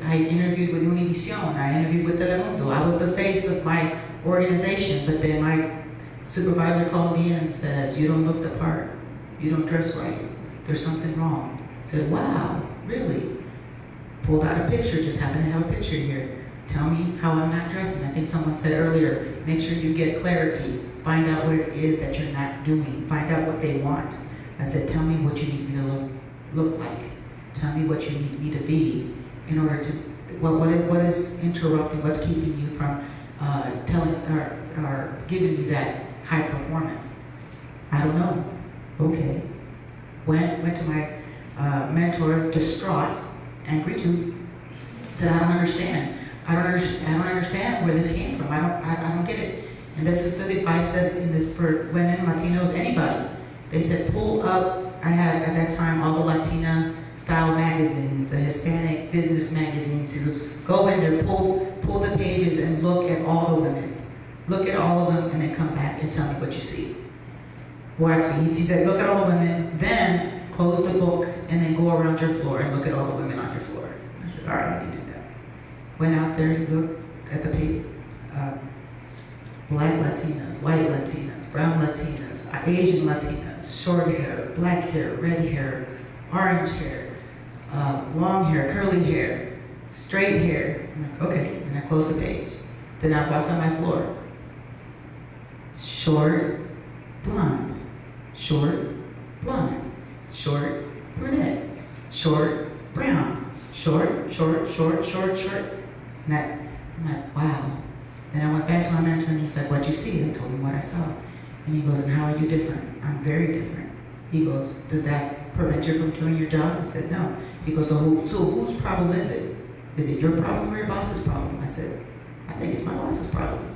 I interviewed with Univision, I interviewed with Telemundo, I was the face of my organization, but then my supervisor called me in and says, you don't look the part, you don't dress right. There's something wrong. I said, wow, really? Pulled out a picture, just happened to have a picture here. Tell me how I'm not dressing. I think someone said earlier, make sure you get clarity. Find out what it is that you're not doing. Find out what they want. I said, tell me what you need me to look look like? Tell me what you need me to be in order to, what is interrupting, what's keeping you from telling or giving me that high performance? I don't know. Okay. Went to my mentor, distraught, angry too, said, I don't understand. I don't understand where this came from. I don't get it. And this is good advice that in this for women, Latinos, anybody. They said, pull up. I had at that time all the Latina style magazines, the Hispanic business magazines. So go in there, pull the pages, and look at all the women. Look at all of them, and then come back and tell me what you see. Well, actually, he said, look at all the women, then close the book, and then go around your floor and look at all the women on your floor. I said, all right, I can do that. Went out there, looked at the paper. Black Latinas, white Latinas, brown Latinas, Asian Latinas, short hair, black hair, red hair, orange hair, long hair, curly hair, straight hair. I'm like, okay, and I closed the page. Then I walked on my floor. Short, blonde, short, blonde, short, brunette, short, brown, short, short, short, short, short. And I'm like, wow. Then I went back to my mentor and he said, what'd you see? I told him what I saw. And he goes, and how are you different? I'm very different. He goes, does that prevent you from doing your job? I said, no. He goes, so whose problem is it? Is it your problem or your boss's problem? I said, I think it's my boss's problem.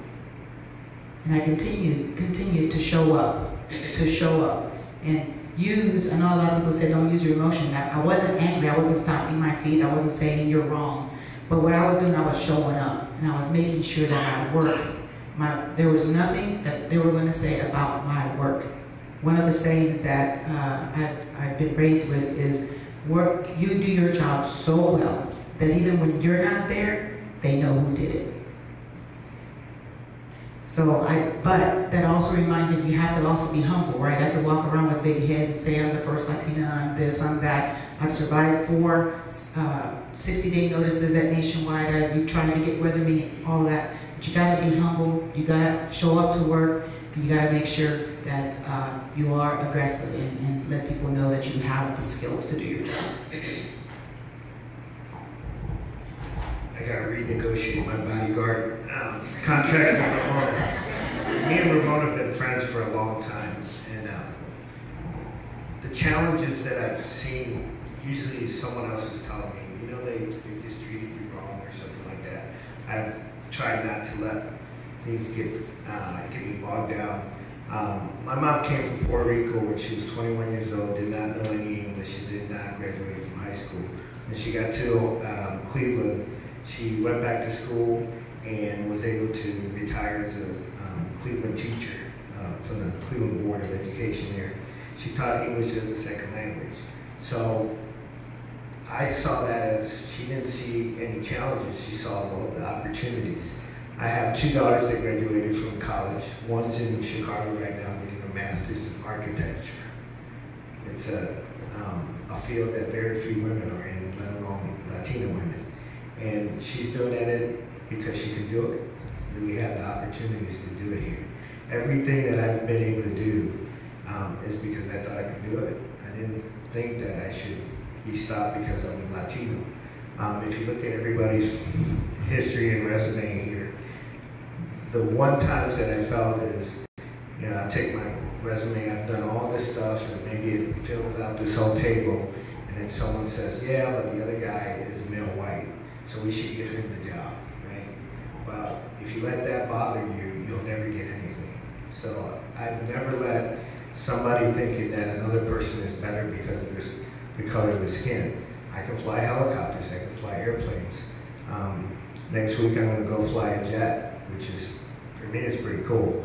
And I continued to show up, and use, and a lot of people say, don't use your emotion. I wasn't angry, I wasn't stomping my feet, I wasn't saying you're wrong. But what I was doing, I was showing up, and I was making sure that my work, there was nothing that they were going to say about my work. One of the sayings that I've been raised with is, you do your job so well that even when you're not there, they know who did it. So but that also reminds me, you have to also be humble, right? I could walk around with a big head and say, I'm the first Latina, I'm this, I'm that. I've survived 4 60-day notices at Nationwide. You've tried to get rid of me, all that. But you gotta be humble, you gotta show up to work, and you gotta make sure that you are aggressive and let people know that you have the skills to do your job. I gotta renegotiate my bodyguard contract with Ramona. Me and Ramona have been friends for a long time, and the challenges that I've seen usually is someone else is telling me, they just treated you wrong or something like that. I've tried not to let things get me bogged down. My mom came from Puerto Rico when she was 21 years old, did not know any English, she did not graduate from high school. When she got to Cleveland, she went back to school and was able to retire as a Cleveland teacher from the Cleveland Board of Education there. She taught English as a second language. So I saw that as she didn't see any challenges, she saw all the opportunities. I have 2 daughters that graduated from college. One's in Chicago right now getting a master's in architecture. It's a field that very few women are in, let alone Latina women. And she's doing it because she can do it. And we have the opportunities to do it here. Everything that I've been able to do is because I thought I could do it. I didn't think that I should be stopped because I'm a Latino. If you look at everybody's history and resume here, the one times that I felt is, I take my resume, I've done all this stuff, and maybe it fills out this whole table, and then someone says, yeah, but the other guy is male white, so we should give him the job, right? Well, if you let that bother you, you'll never get anything. So I've never let somebody thinking that another person is better because of the color of the skin. I can fly helicopters, I can fly airplanes. Next week I'm gonna go fly a jet, which is, for me, it's pretty cool.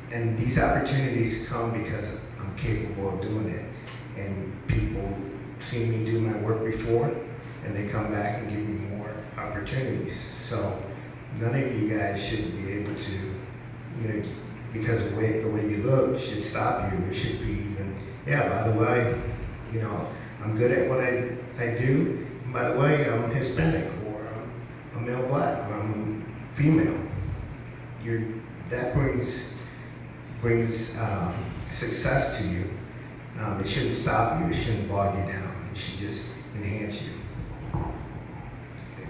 And these opportunities come because I'm capable of doing it. And people see me do my work before, and they come back and give me more opportunities. So none of you guys should be able to, because of the way you look should stop you. It should be even, yeah, by the way, I'm good at what I do. By the way, I'm Hispanic, or I'm a male black, or I'm female. That brings success to you. It shouldn't stop you, it shouldn't bog you down, it should just enhance you. Okay.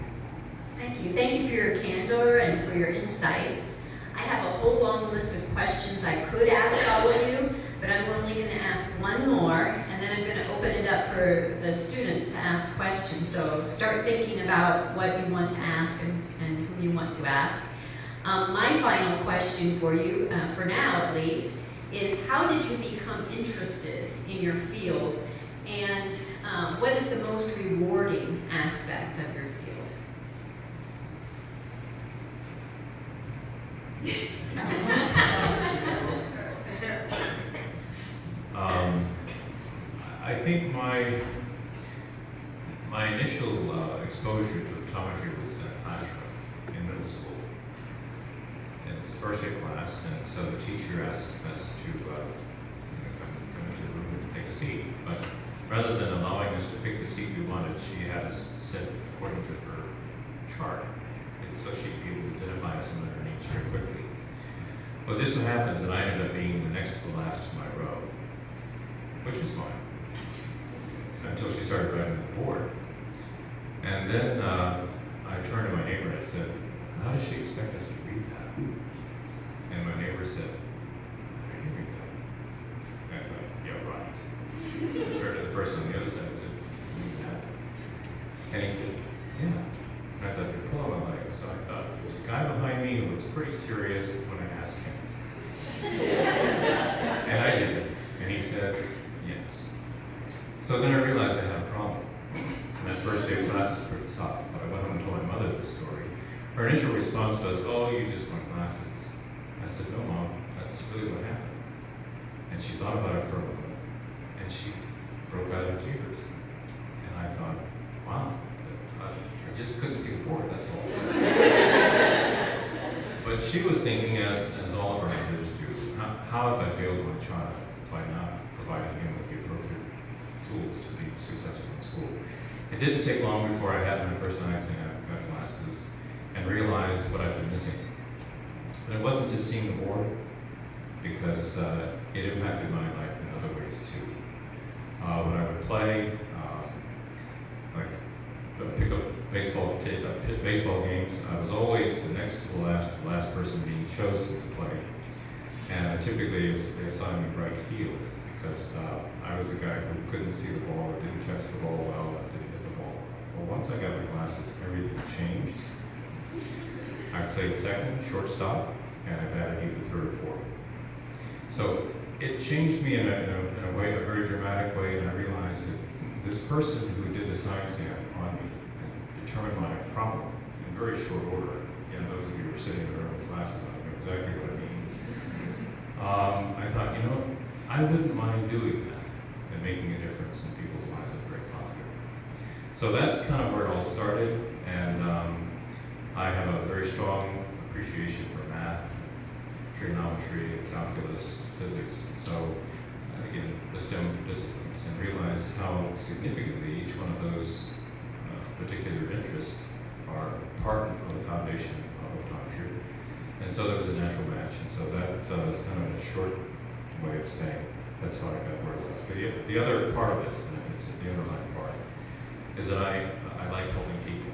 Thank you. Thank you for your candor and for your insights. I have a whole long list of questions I could ask all of you, but I'm only going to ask one more, and then I'm going to open it up for the students to ask questions. So start thinking about what you want to ask and who you want to ask. My final question for you, for now at least, is how did you become interested in your field, and what is the most rewarding aspect of your field? I think my initial exposure to optometry was in a classroom in middle school. And it was the first day of class, and so the teacher asked us to come into the room and take a seat. But rather than allowing us to pick the seat we wanted, she had us sit according to her chart, and so she'd be able to identify us and learn our needs very quickly. Well, this so happens that I ended up being the next to the last in my row, which is fine, until she started writing the board. And then I turned to my neighbor and I said, how does she expect us to read that? And my neighbor said, I can read that. And I thought, yeah, right. I turned to the person on the other side and said, can you read that? And he said, yeah. And I thought, they're pulling my legs. So I thought, there's a guy behind me who looks pretty serious when I ask him. And I did it. And he said, yes. So then I realized I had a problem. And that first day of class was pretty tough, but I went home and told my mother this story. Her initial response was, oh, you just want classes. I said, no, Mom, that's really what happened. And she thought about it for a moment, and she broke out in tears. And I thought, wow, I just couldn't see the board, that's all. But she was thinking, as all of our mothers do, how have I failed my child by not providing him with the appropriate tools to be successful in school. It didn't take long before I had my first night in classes and realized what I'd been missing. And it wasn't just seeing the board, because it impacted my life in other ways too. When I would play, like pick up baseball games, I was always the next to the last person being chosen to play. And typically they assigned me right field, because I was the guy who couldn't see the ball, or didn't catch the ball well, or didn't hit the ball well. Well, once I got my glasses, everything changed. I played second, shortstop, and I batted either third or fourth. So it changed me in a way, a very dramatic way, and I realized that this person who did the science exam on me determined my problem in very short order. You know, those of you who were sitting in their own classes, I know exactly what I mean. I thought, you know, I wouldn't mind doing that and making a difference in people's lives is very positive. So that's kind of where it all started, and I have a very strong appreciation for math, trigonometry, calculus, physics. So again, the STEM disciplines, and realize how significantly each one of those particular interests are part of the foundation of optometry. And so that was a natural match, and so that is kind of a short way of saying that's how I got where it was. But the other part of this, and it's the underlying part, is that I like helping people.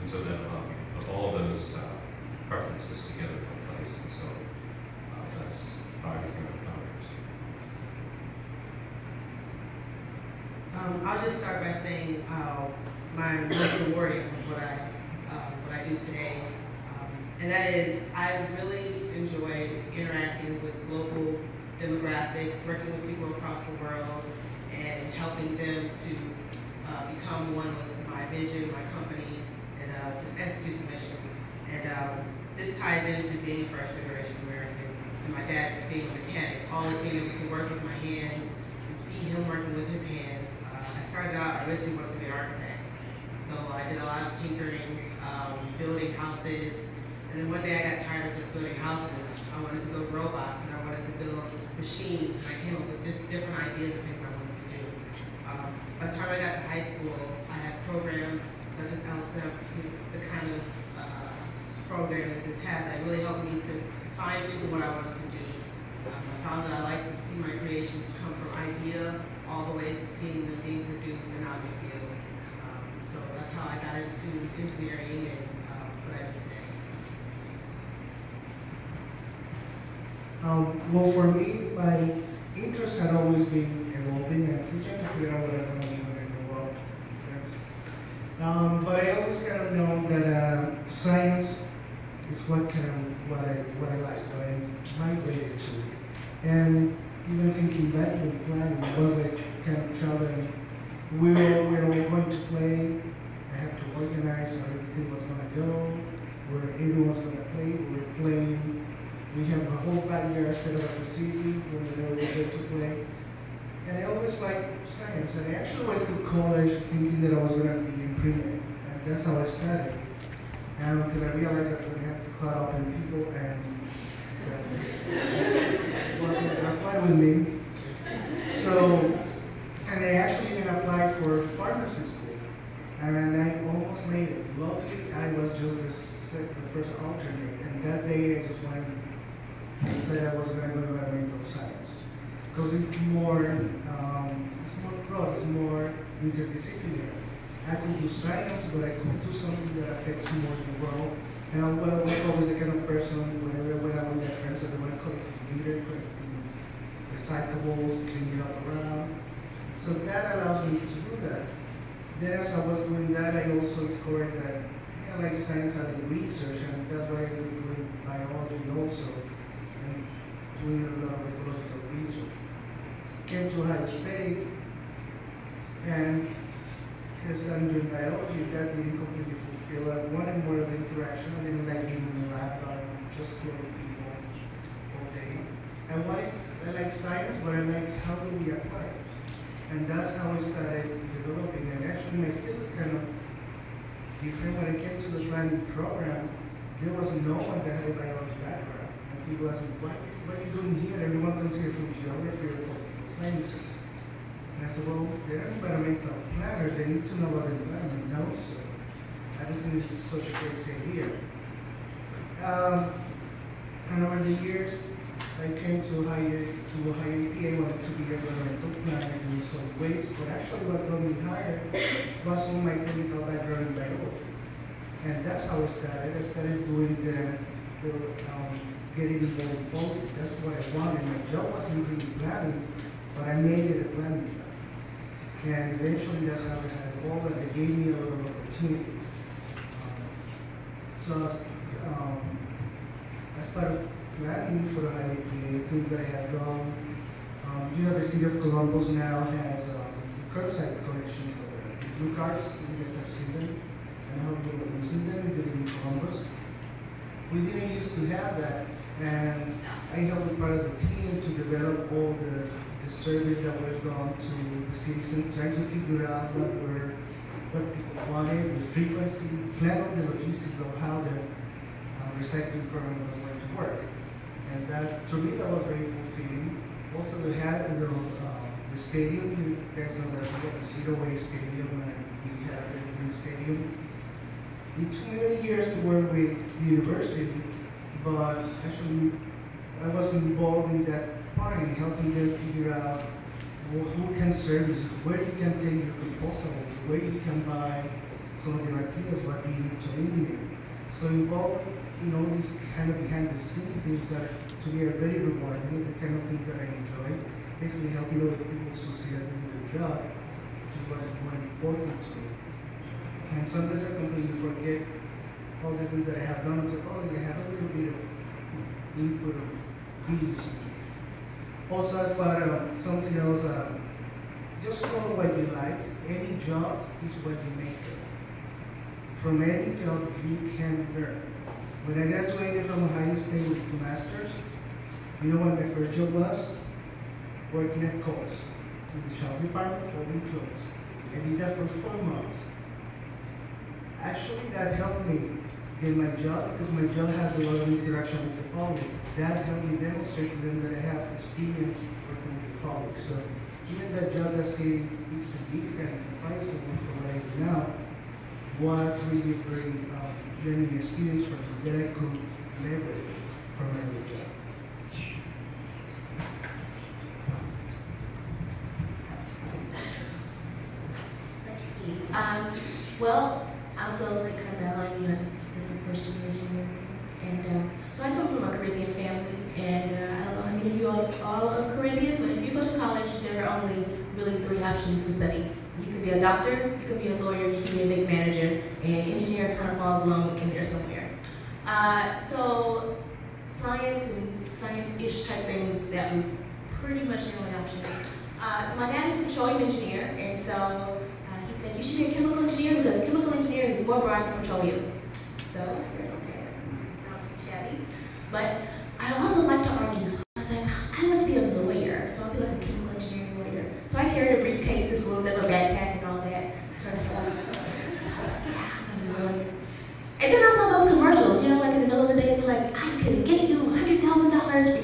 And so that allowed me to put all those preferences together in one place, and so that's how I became an optometrist. I'll just start by saying my most rewarding was what I do today. And that is, I really enjoy interacting with global demographics, working with people across the world, and helping them to become one with my vision, my company, and just execute the mission. And this ties into being first generation American, and my dad being a mechanic, always being able to work with my hands and see him working with his hands. I started out, I originally wanted to be an architect, so I did a lot of tinkering, building houses. And then one day I got tired of just building houses. I wanted to build robots, and I wanted to build machines. I came up with just different ideas of things I wanted to do. By the time I got to high school, I had programs such as LSM, the kind of program that this had that really helped me to fine-tune what I wanted to do. I'm proud that I like to see my creations come from idea all the way to seeing them being produced and out in the field. So that's how I got into engineering and what I do today. Well, for me, my interests had always been evolving, and I still trying to figure out what I want to do in the world. But I always kind of know that science is what kind of what I like, what I migrate actually. And even thinking back with planning, was like kind of challenge. We were all going to play. I have to organize how everything was going to go, where everyone was going to play. We were playing. We have a whole backyard set up as a city whenever we were to play. And I always liked science. And I actually went to college thinking that I was going to be in pre-med. And that's how I started. And until I realized that we have to cut up on people and that wasn't going to fly with me. So, and I actually even applied for pharmacy school. And I almost made it. Luckily, I was just the first alternate. And that day, I just went and said I was going to go to environmental science. Because it's more broad, it's more interdisciplinary. I could do science, but I could do something that affects more the world. And I was always the kind of person, whenever I went out with my friends, that they went collecting litter, collecting recyclables, cleaning up around. So that allowed me to do that. Then as I was doing that, I also discovered that I like science and research, and that's why I ended up doing biology also, and doing a lot of ecological research. Came to Ohio State, and as I'm doing biology, that didn't completely fulfill. I wanted more of the interaction. I didn't like being in the lab, but just cloning people all day. I like science, but I like how do we apply it. And that's how I started developing. And actually, my field is kind of different. When I came to the planning program, there was no one that had a biology background. And people asked me, why are you doing here? Everyone comes here from geography or political sciences. And I thought, well, they're environmental planners. They need to know about the environment now, so I don't think this is such a crazy idea. And over the years, I came to Ohio EPA, wanted to be an environmental planner in some ways, but actually what got me hired was on my technical background in biology. And that's how I started. I started doing getting involved in policy. That's what I wanted. My job wasn't really planning, but I made it a planning job. And eventually that's how I got involved, and they gave me a lot of opportunities. As part of planning for Ohio EPA, things that I have done. University of Columbus now has a curbside collection of blue cards. You guys have seen them, and how we were using them during Columbus. We didn't used to have that, and I helped be part of the team to develop all the surveys that were done to the citizens, trying to figure out what people wanted, the frequency, plan on the logistics of how the recycling program was going to work. And that, to me, that was very fulfilling. Also, we had the stadium. You guys know that we had the zero-waste stadium, and we had a very new stadium. It took me many years to work with the university, but actually, I was involved in that part in helping them figure out who can service, where you can take your compostables, where you can buy some of the materials, what you need to eliminate. So involved in all these kind of behind-the-scenes things that, to me, are very rewarding, the kind of things that I enjoy. Basically, helping other people so see that they do a good job is what is more important to me. And sometimes I completely forget all the things that I have done. So, I have a little bit of input on these. Also, as part of something else, just follow what you like. Any job is what you make. From any job, you can learn. When I graduated from Ohio State with the master's, you know what my first job was? Working at Kohl's in the shelves department, folding clothes. I did that for 4 months. Actually, that helped me get my job because my job has a lot of interaction with the public. That helped me demonstrate to them that I have experience working with the public. So even that job that's in significant comparison to what I do now, was really a great learning experience for me that I could leverage from my other job. Well, I was the only Carmela, you know, it's a first generation. And so I come from a Caribbean family, and I don't know how many of you all are Caribbean, but if you go to college, there are only really three options to study. You could be a doctor, you could be a lawyer, you could be a bank manager, and engineer kind of falls along in there somewhere. So science and science-ish type things, that was pretty much the only option. So my dad is a petroleum engineer, and so he said, you should be a chemical engineer because chemical engineering is more broad than petroleum. So I said, okay, that sounds shabby. But I also like to argue, so I was like, I want to be a lawyer, so I'll be like a chemical engineering lawyer. So I carried a briefcase, this was in my backpack and all that. So I was like, yeah, I'm going to be a lawyer. And then I saw those commercials, you know, like in the middle of the day, they're like, I could get you $100,000 for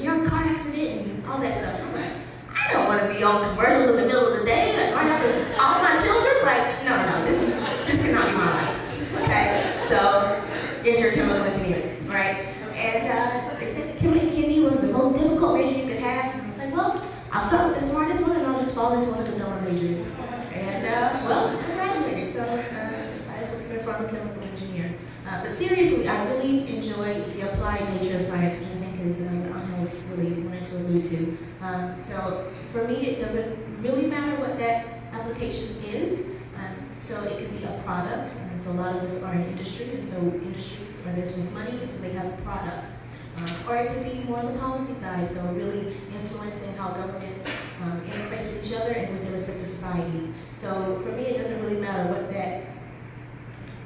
your car accident and all that stuff. I was like, I don't want to be on commercials in the middle of the day, like, right after all my children, like, no, this cannot be my life, okay? So, get your chemical engineer, right? And they said that chemistry was the most difficult major you could have, and I was like, well, I'll start with the smartest one, and I'll just fall into one of the dumber majors. And, well, I graduated, so I was a former chemical engineer. But seriously, I really enjoy the applied nature of science, which I think is Angel really wanted to allude to. So for me, it doesn't really matter what that application is. So it could be a product, and so a lot of us are in industry, and so industries are there to make money, and so they have products. Or it could be more on the policy side, so really influencing how governments interface with each other and with their respective societies. So for me, it doesn't really matter what that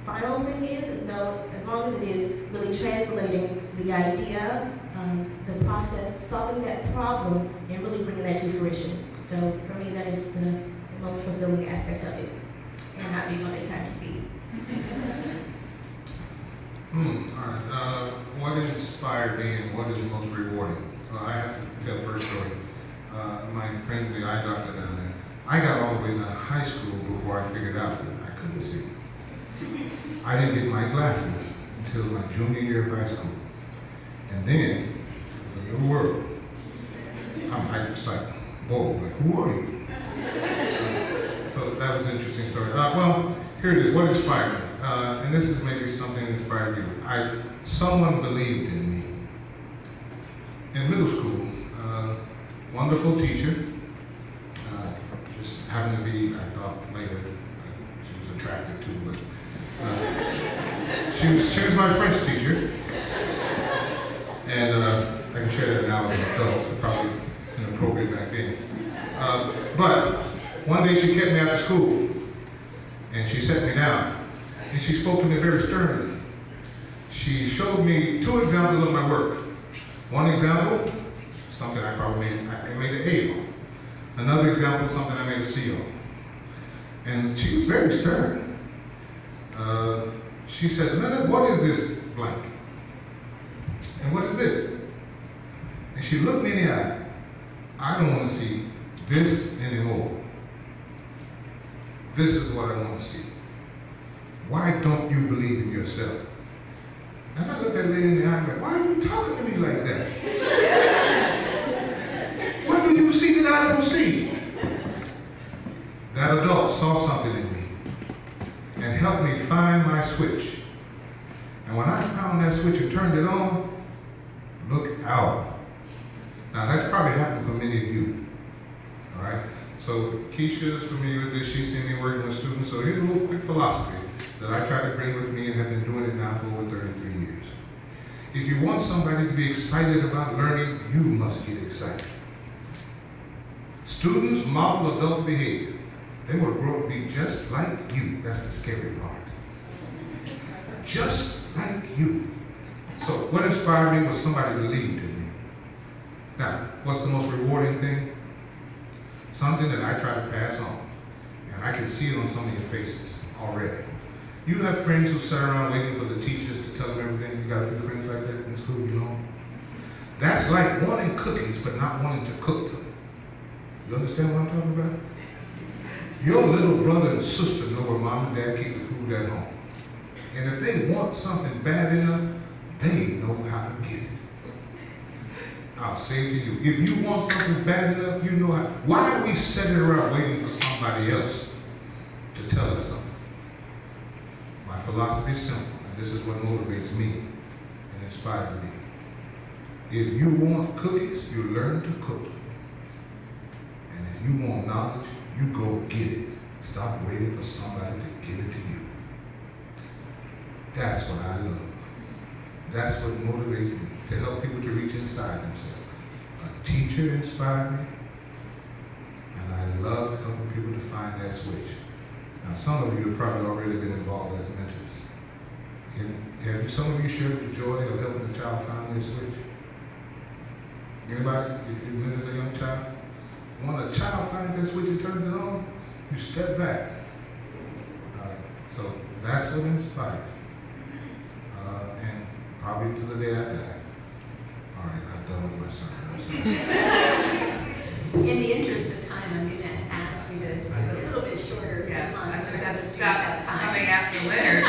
final thing is though, as long as it is really translating the idea, the process, solving that problem, and really bringing that to fruition. So for me, that is the most fulfilling aspect of it, and not being on daytime TV. All right. What inspired me, and what is most rewarding? So I have to tell the first story. My friend, the eye doctor down there, I got all the way to high school before I figured out that I couldn't see. I didn't get my glasses until my junior year of high school. And then, it was a new world. I was like, whoa, like, who are you? So that was an interesting story. Well, here it is, what inspired me? And this is maybe something that inspired you. Someone believed in me. In middle school, wonderful teacher, just happened to be, I thought later, she was attracted to, but she was my French teacher, and I can share that now as an adult, probably inappropriate back then. But one day she kept me out of school, and she sat me down, and she spoke to me very sternly. She showed me two examples of my work. One example, something I probably made, I made an A on. Another example, something I made a C on. And she was very stern. She said, Leonard, what is this blank? And what is this? And she looked me in the eye. I don't want to see this anymore. This is what I want to see. Why don't you believe in yourself? And I looked that lady in the eye and went, why are you talking to me like that? What do you see that I don't see? That adult saw something in me and helped me find my switch. And when I found that switch and turned it on, look out. Now that's probably happened for many of you, all right? So Keisha is familiar with this, she's seen me working with students, so here's a little quick philosophy that I try to bring with me and have been doing it now for over 33 years. If you want somebody to be excited about learning, you must get excited. Students model adult behavior. They want to grow up to be just like you. That's the scary part. Just like you. So what inspired me was somebody believed in me. Now, what's the most rewarding thing? Something that I try to pass on. And I can see it on some of your faces already. You have friends who sit around waiting for the teachers to tell them everything. You got a few friends like that in school, you know? That's like wanting cookies, but not wanting to cook them. You understand what I'm talking about? Your little brother and sister know where mom and dad keep the food at home. And if they want something bad enough, they know how to get it. I'll say to you, if you want something bad enough, you know how. Why are we sitting around waiting for somebody else to tell us something? My philosophy is simple, and this is what motivates me and inspires me. If you want cookies, you learn to cook. And if you want knowledge, you go get it. Stop waiting for somebody to give it to you. That's what I love. That's what motivates me, to help people to reach inside themselves. A teacher inspired me, and I love helping people to find that switch. Now, some of you have probably already been involved as mentors. Have some of you shared the joy of helping a child find their switch? Anybody, if you mentor a young child, when a child finds their switch and turns it on, you step back. All right. So that's what inspires me, and probably to the day I die. All right, I'm done with my sermon. In the interest of time, I'm going to ask you to have a little bit shorter response because I just have time coming after Leonard.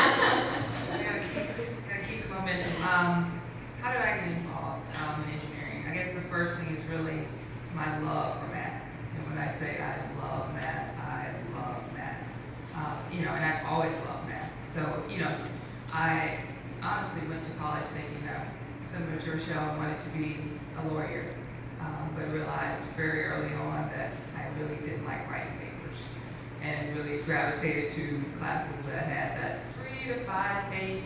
Gotta keep the momentum. How did I get involved in engineering? I guess the first thing is really my love for math. And when I say I love math, you know, and I've always loved math. So, you know, I honestly went to college thinking, you know, similar to Rochelle, wanted to be a lawyer, but realized very early on that I really didn't like writing papers and really gravitated to classes that had that 3 to 5 page,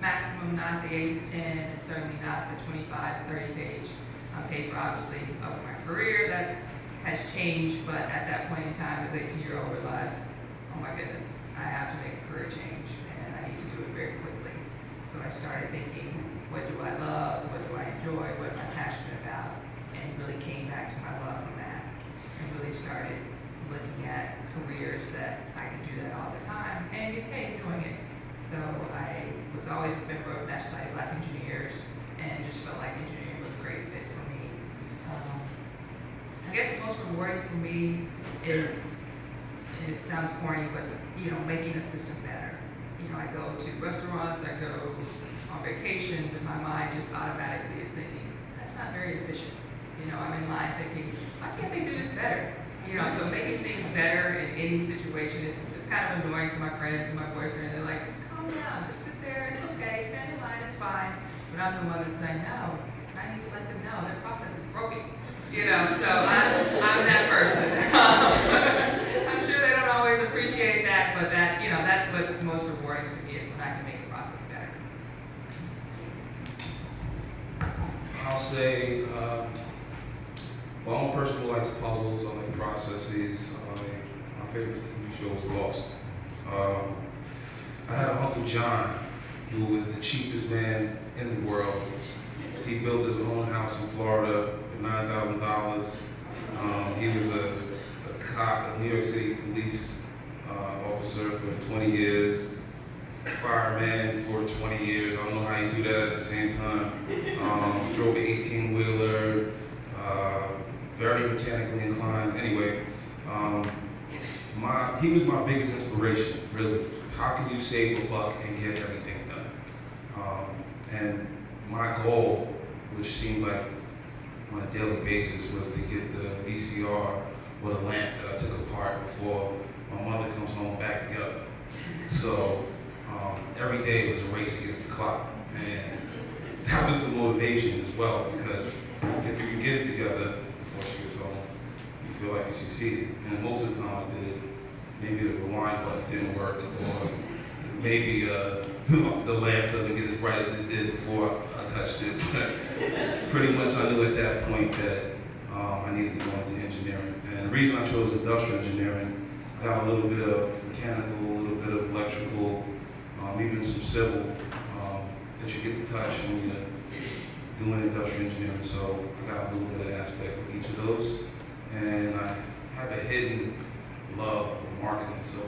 maximum not the 8 to 10, and certainly not the 25 to 30 page paper, obviously, of my career. That has changed, but at that point in time, as an 18-year-old, realized, oh my goodness, I have to make a career change and I need to do it very quickly. So I started thinking, what do I love? What do I enjoy? What am I passionate about? And really came back to my love for math and really started looking at careers that I could do that all the time and get paid doing it. So I was always a member of National Society of Black Engineers and just felt like engineering was a great fit for me. I guess the most rewarding for me is, and it sounds corny, but, you know, making a system better. You know, I go to restaurants, I go on vacations, and my mind just automatically is thinking, that's not very efficient. You know, I'm in line thinking, why can't they do this better? You know, so making things better in any situation, it's kind of annoying to my friends and my boyfriend. They're like, just calm down, just sit there, it's okay, stand in line, it's fine. But I'm the one that's saying, no, and I need to let them know that process is broken. You know, so I'm that person. I'm sure they don't always appreciate that, but that, you know, that's what's most rewarding to me is when I can make the process better. I'll say, my own person likes puzzles, I like processes. My favorite TV show is Lost. I had Uncle John, who was the cheapest man in the world. He built his own house in Florida for $9,000. He was a New York City police officer for 20 years, fireman for 20 years. I don't know how you do that at the same time. Drove an 18-wheeler, very mechanically inclined. Anyway, he was my biggest inspiration, really. How can you save a buck and get everything done? And my goal, which seemed like on a daily basis, was to get the VCR with a lamp that I took apart before my mother comes home back together. So every day was a race against the clock. And that was the motivation as well, because if you can get it together before she gets home, you feel like you succeeded. And most of the time I did. Maybe the rewind button didn't work, or maybe the lamp doesn't get as bright as it did before I touched it. But pretty much I knew at that point that I needed to go into engineering. And the reason I chose industrial engineering, I got a little bit of mechanical, a little bit of electrical, even some civil that you get to touch when you're doing industrial engineering. So I got a little bit of aspect of each of those. And I have a hidden love of marketing. So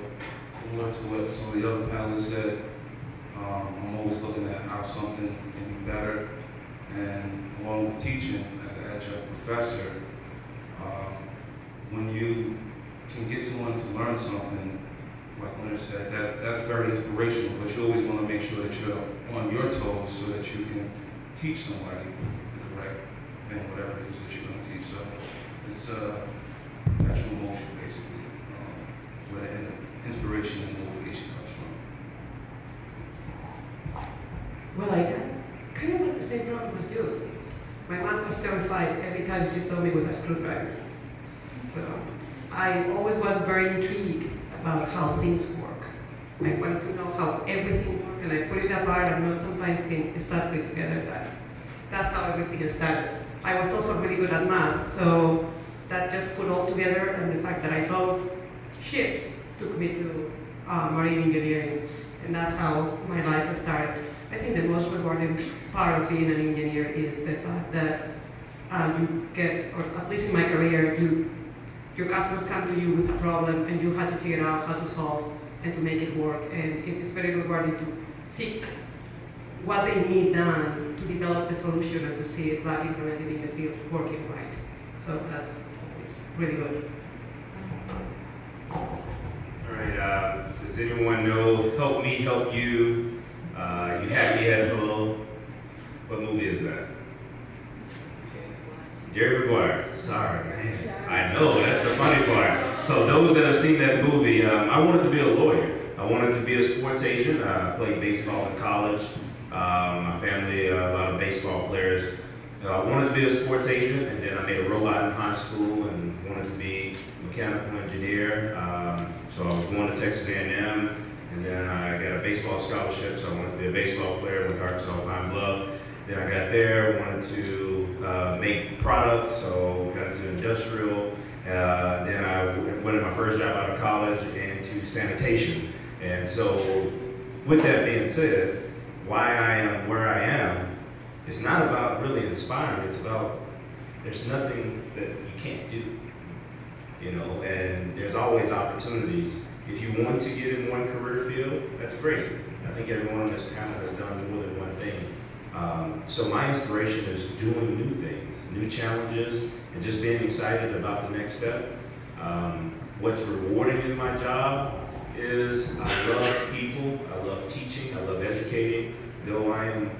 similar to what some of the other panelists said, I'm always looking at how something can be better. And along with teaching, as an adjunct professor, when you can get someone to learn something, like Leonard said, that's very inspirational, but you always want to make sure that you're on your toes so that you can teach somebody the correct thing, whatever it is that you're going to teach. So it's actual motion, basically, where the inspiration and motivation comes from. Well, I kind of had the same problem as you. My mom was terrified every time she saw me with a screwdriver. So I always was very intrigued about how things work. I wanted to know how everything worked, and I put it apart and not sometimes can exactly together that. That's how everything started. I was also really good at math, so that just put all together, and the fact that I loved ships took me to marine engineering, and that's how my life started. I think the most rewarding part of being an engineer is the fact that you get, or at least in my career, your customers come to you with a problem and you have to figure out how to solve and to make it work. And it is very rewarding to seek what they need done to develop the solution and to see it back implemented in the field working right. So that's always really good. All right, does anyone know Help Me, Help You? You had me at hello. What movie is that? Jerry Maguire. Sorry, man. I know, that's the funny part. So those that have seen that movie, I wanted to be a lawyer. I wanted to be a sports agent. I played baseball in college. My family, a lot of baseball players. I wanted to be a sports agent, and then I made a robot in high school and wanted to be a mechanical engineer. So I was going to Texas A&M. And then I got a baseball scholarship, so I wanted to be a baseball player with Arkansas Pine Bluff. Then I got there, wanted to make products, so got into industrial. Then I went in my first job out of college into sanitation. And so with that being said, why I am where I am, it's not about really inspiring, it's about there's nothing that you can't do, you know, and there's always opportunities. If you want to get in one career field, that's great. I think everyone on this panel has done more than one thing. So my inspiration is doing new things, new challenges, and just being excited about the next step. What's rewarding in my job is I love people, I love teaching, I love educating, though I am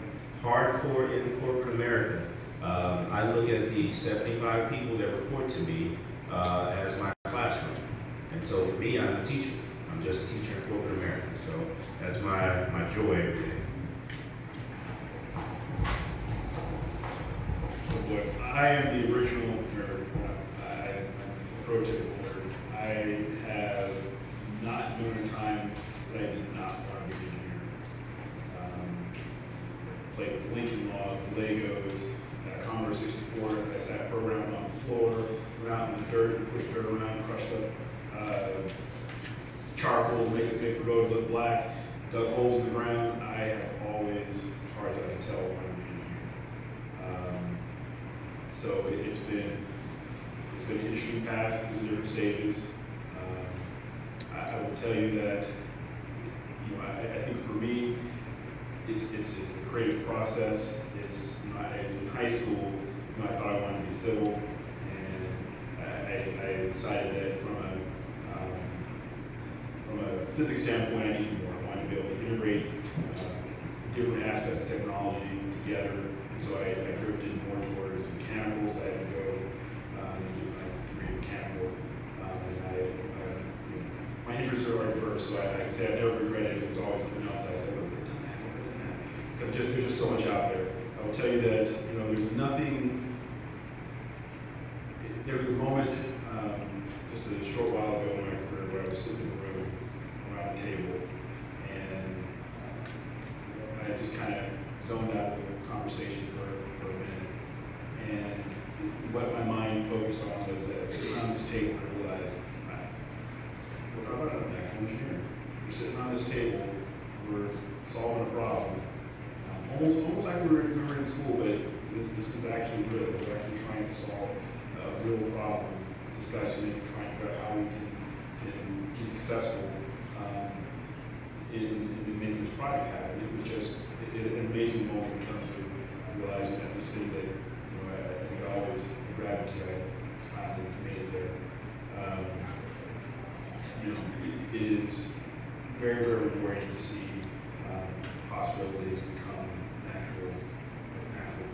hardcore in corporate America. I look at the 75 people that report to me as my classroom. And so for me, I'm a teacher. I'm just a teacher in corporate America. So that's my joy every day. Oh boy. I am the original nerd. I'm pro tip nerd. I have not known a time that I did not want to be an engineer. Played with Lincoln Logs, Legos, Commodore 64. I sat programmed on the floor, went out in the dirt and pushed dirt around, crushed up charcoal, make a big pagoda look black, dug holes in the ground. I have always, as far as I can tell, wanted to be an engineer. So it's been an interesting path through different stages. I will tell you that, you know, I think for me, it's the creative process. It's not, in high school, you know, I thought I wanted to be civil, and I decided that from a physics standpoint, I needed more. I wanted to be able to integrate different aspects of technology together, and so I drifted more towards mechanicals. I had to go and do my degree in mechanical. And you know, my interests are art first, so I can say I never regretted it. There was always something else I said, "I've done that." There's just so much out there. I will tell you that, you know, there's nothing. There was a moment just a short while ago in my career where I was sitting in a room around a table, and I just kind of zoned out of the conversation for a minute. And what my mind focused on was that I was sitting on this table and I realized, well, I'm not an actual engineer. We're sitting on this table, we're solving a problem. Almost like we were in school, but this is actually real. We're actually trying to solve a real problem, discussing it, trying to figure out how we can be successful in making this product happen. It was just an amazing moment in terms of realizing that this thing that, you know, I think I always gravitate, I finally made it there. You know, it is very, very rewarding to see possibilities become natural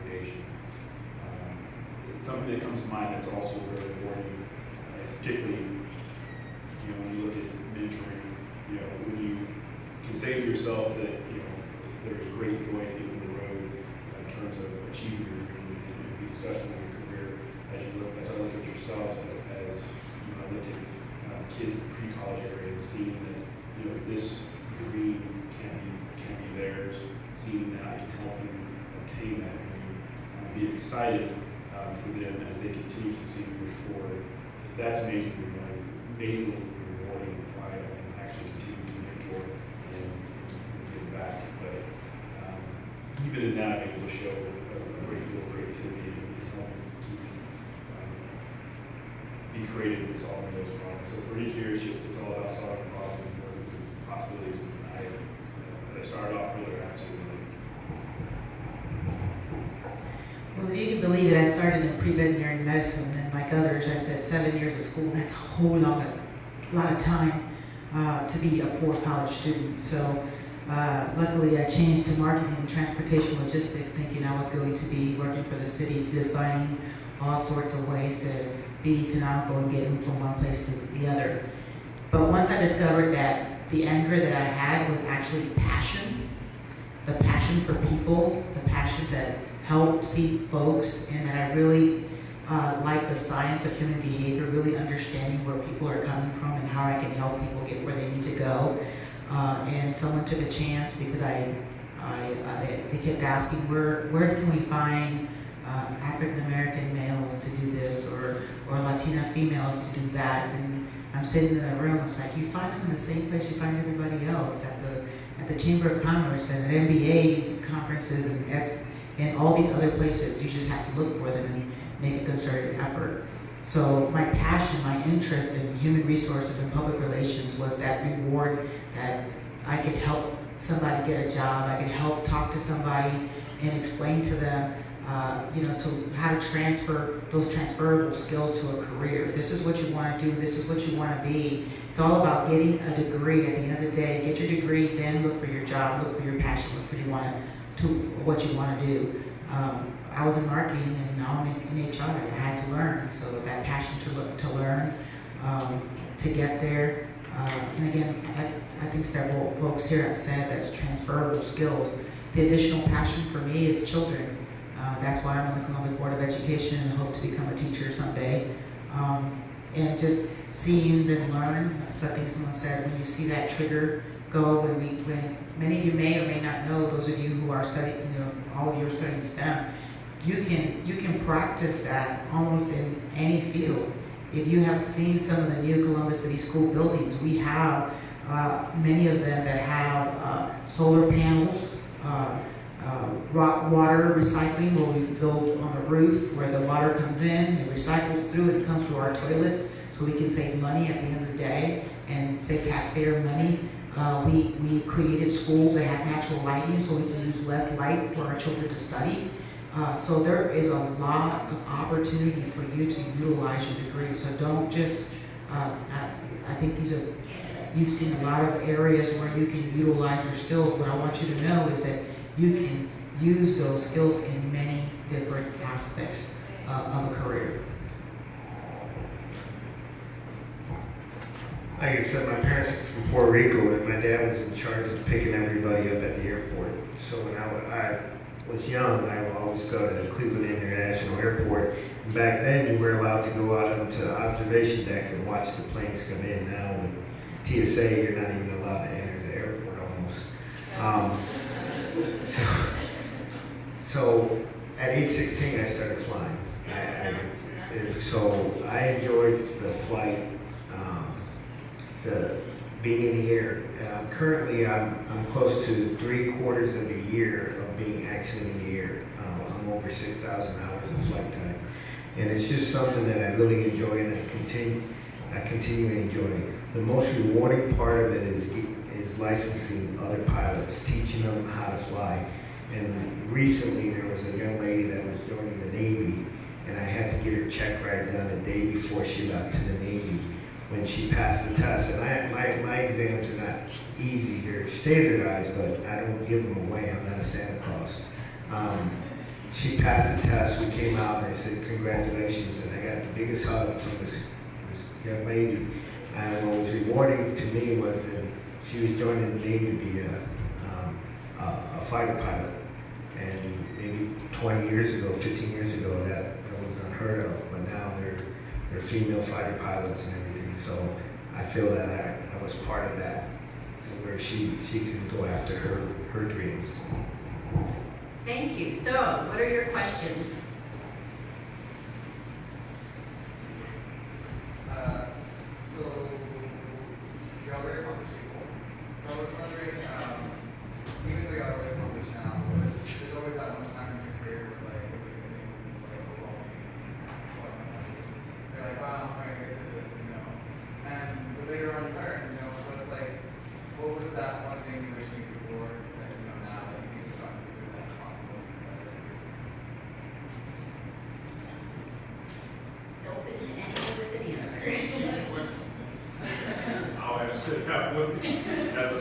creation. Something that comes to mind that's also very rewarding, particularly, you know, when you look at mentoring, you know, when you can say to yourself that, you know, there is great joy at the end of the road in terms of achieving your dream and be successful in your career. As you look, as I look at yourselves, as you know, I look at kids in the pre-college area and seeing that this dream can be theirs, seeing that I can help them obtain that dream, being excited for them as they continue to see and push forward. That's amazingly rewarding, why I can actually continue to mentor and give back. But even in that, I'm able to show a great deal of creativity and helping keep be creative in solving those problems. So for engineers, it's all about solving problems and working through possibilities. And I started off earlier, actually. Well, if you can believe it, I started in pre-veterinary medicine, and like others, I said 7 years of school, that's a whole lot of time to be a poor college student. So luckily, I changed to marketing and transportation logistics, thinking I was going to be working for the city, designing all sorts of ways to be economical and get them from one place to the other. But once I discovered that the anger that I had was actually passion, the passion for people, the passion to help see folks, and that I really like the science of human behavior, really understanding where people are coming from and how I can help people get where they need to go. And someone took a chance because they kept asking, where can we find African American males to do this or Latina females to do that? And I'm sitting in the room, it's like, you find them in the same place you find everybody else, at the Chamber of Commerce and at MBA conferences and all these other places. You just have to look for them and make a concerted effort. So my passion, my interest in human resources and public relations was that reward that I could help somebody get a job, I could help talk to somebody and explain to them how to transfer those transferable skills to a career. This is what you want to do, this is what you want to be. It's all about getting a degree at the end of the day. Get your degree, then look for your job, look for your passion, look for what you want to do. I was in marketing and now I'm in HR. I had to learn, so that passion to learn, to get there. And again, I think several folks here have said that it's transferable skills. The additional passion for me is children. That's why I'm on the Columbus Board of Education and hope to become a teacher someday. And just seeing them learn. Something someone said, when you see that trigger go, when many of you may or may not know, those of you who are studying, all of you are studying STEM, you can practice that almost in any field. If you have seen some of the new Columbus City School buildings, we have many of them that have solar panels, water recycling will be built on the roof where the water comes in, it recycles through, it comes through our toilets, so we can save money at the end of the day and save taxpayer money. We created schools that have natural lighting so we can use less light for our children to study. So there is a lot of opportunity for you to utilize your degree. So don't just, I think these are, you've seen a lot of areas where you can utilize your skills. What I want you to know is that you can use those skills in many different aspects of a career. Like I said, my parents were from Puerto Rico, and my dad was in charge of picking everybody up at the airport. So when I was young, I would always go to Cleveland International Airport. And back then, you were allowed to go out onto the observation deck and watch the planes come in. Now, with TSA, you're not even allowed to enter the airport almost. So at age 16, I started flying. So I enjoyed the flight. Being in the air. Currently, I'm close to 3/4 of a year of being actually in the air. I'm over 6,000 hours of flight time, and it's just something that I really enjoy, and I continue enjoying. The most rewarding part of it is licensing other pilots, teaching them how to fly. And recently, there was a young lady that was joining the Navy, and I had to get her check ride done the day before she left to the Navy. When she passed the test, and my exams are not easy, they're standardized, but I don't give them away, I'm not a Santa Claus. She passed the test, we came out, and I said, congratulations, and I got the biggest hug from this young lady. And what was rewarding to me was that she was joining the Navy to be a fighter pilot. And maybe 20 years ago, 15 years ago, that was unheard of. But now there are female fighter pilots and everything. So I feel that I was part of that, where she can go after her dreams. Thank you. So, what are your questions? I had a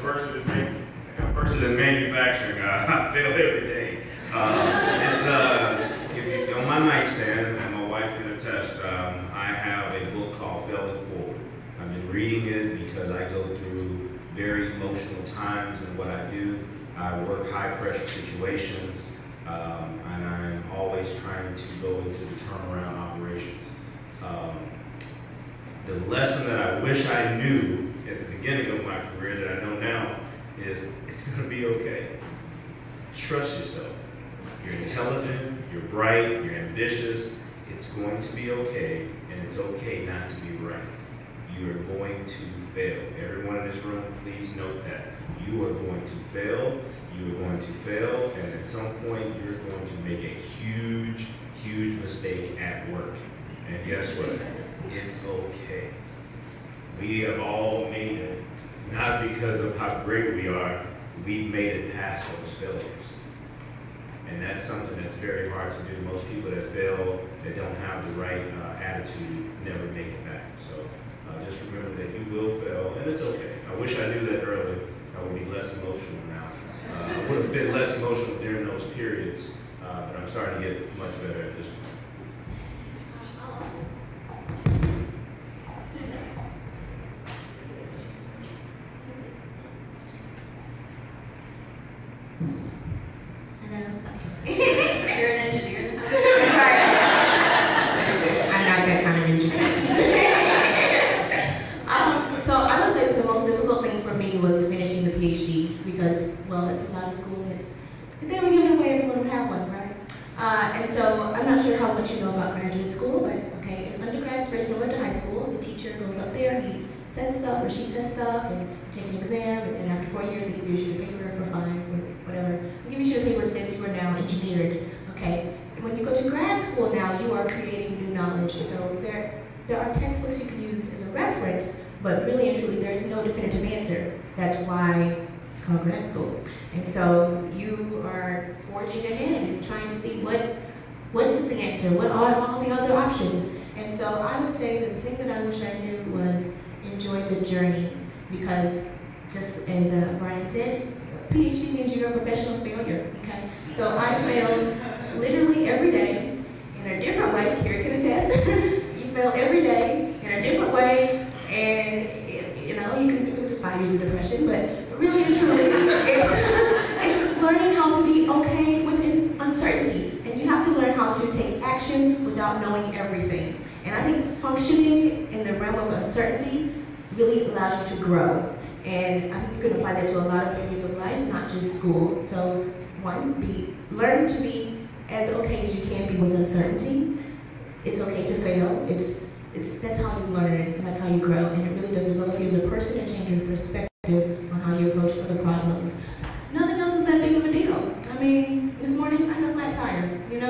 flat tire, that means I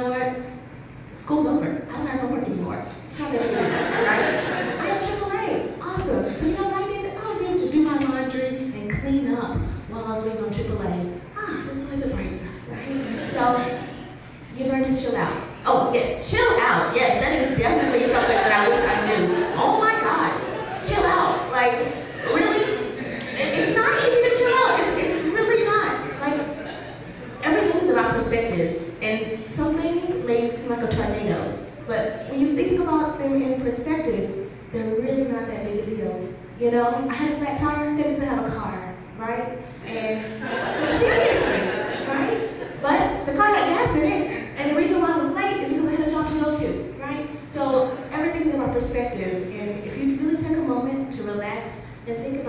have a car, right? And seriously, right?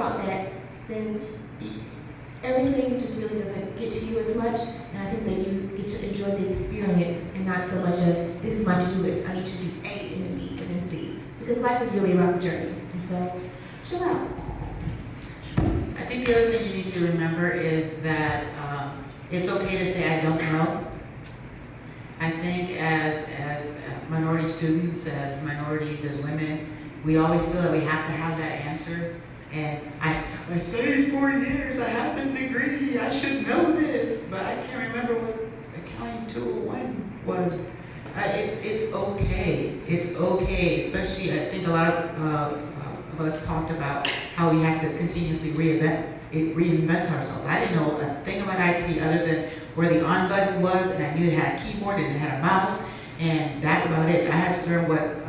about that, then everything just really doesn't get to you as much, and I think that you get to enjoy the experience and not so much of, this is my to-do list, I need to do A and then B and then C. Because life is really about the journey, and so chill out. I think the other thing you need to remember is that it's okay to say I don't know. I think as minority students, as minorities, as women, we always feel that we have to have that answer. And I studied 4 years, I have this degree, I should know this, but I can't remember what accounting 201 was. It's okay, it's okay, especially I think a lot of us talked about how we had to continuously reinvent ourselves. I didn't know a thing about IT other than where the on button was, and I knew it had a keyboard and it had a mouse, and that's about it. I had to learn what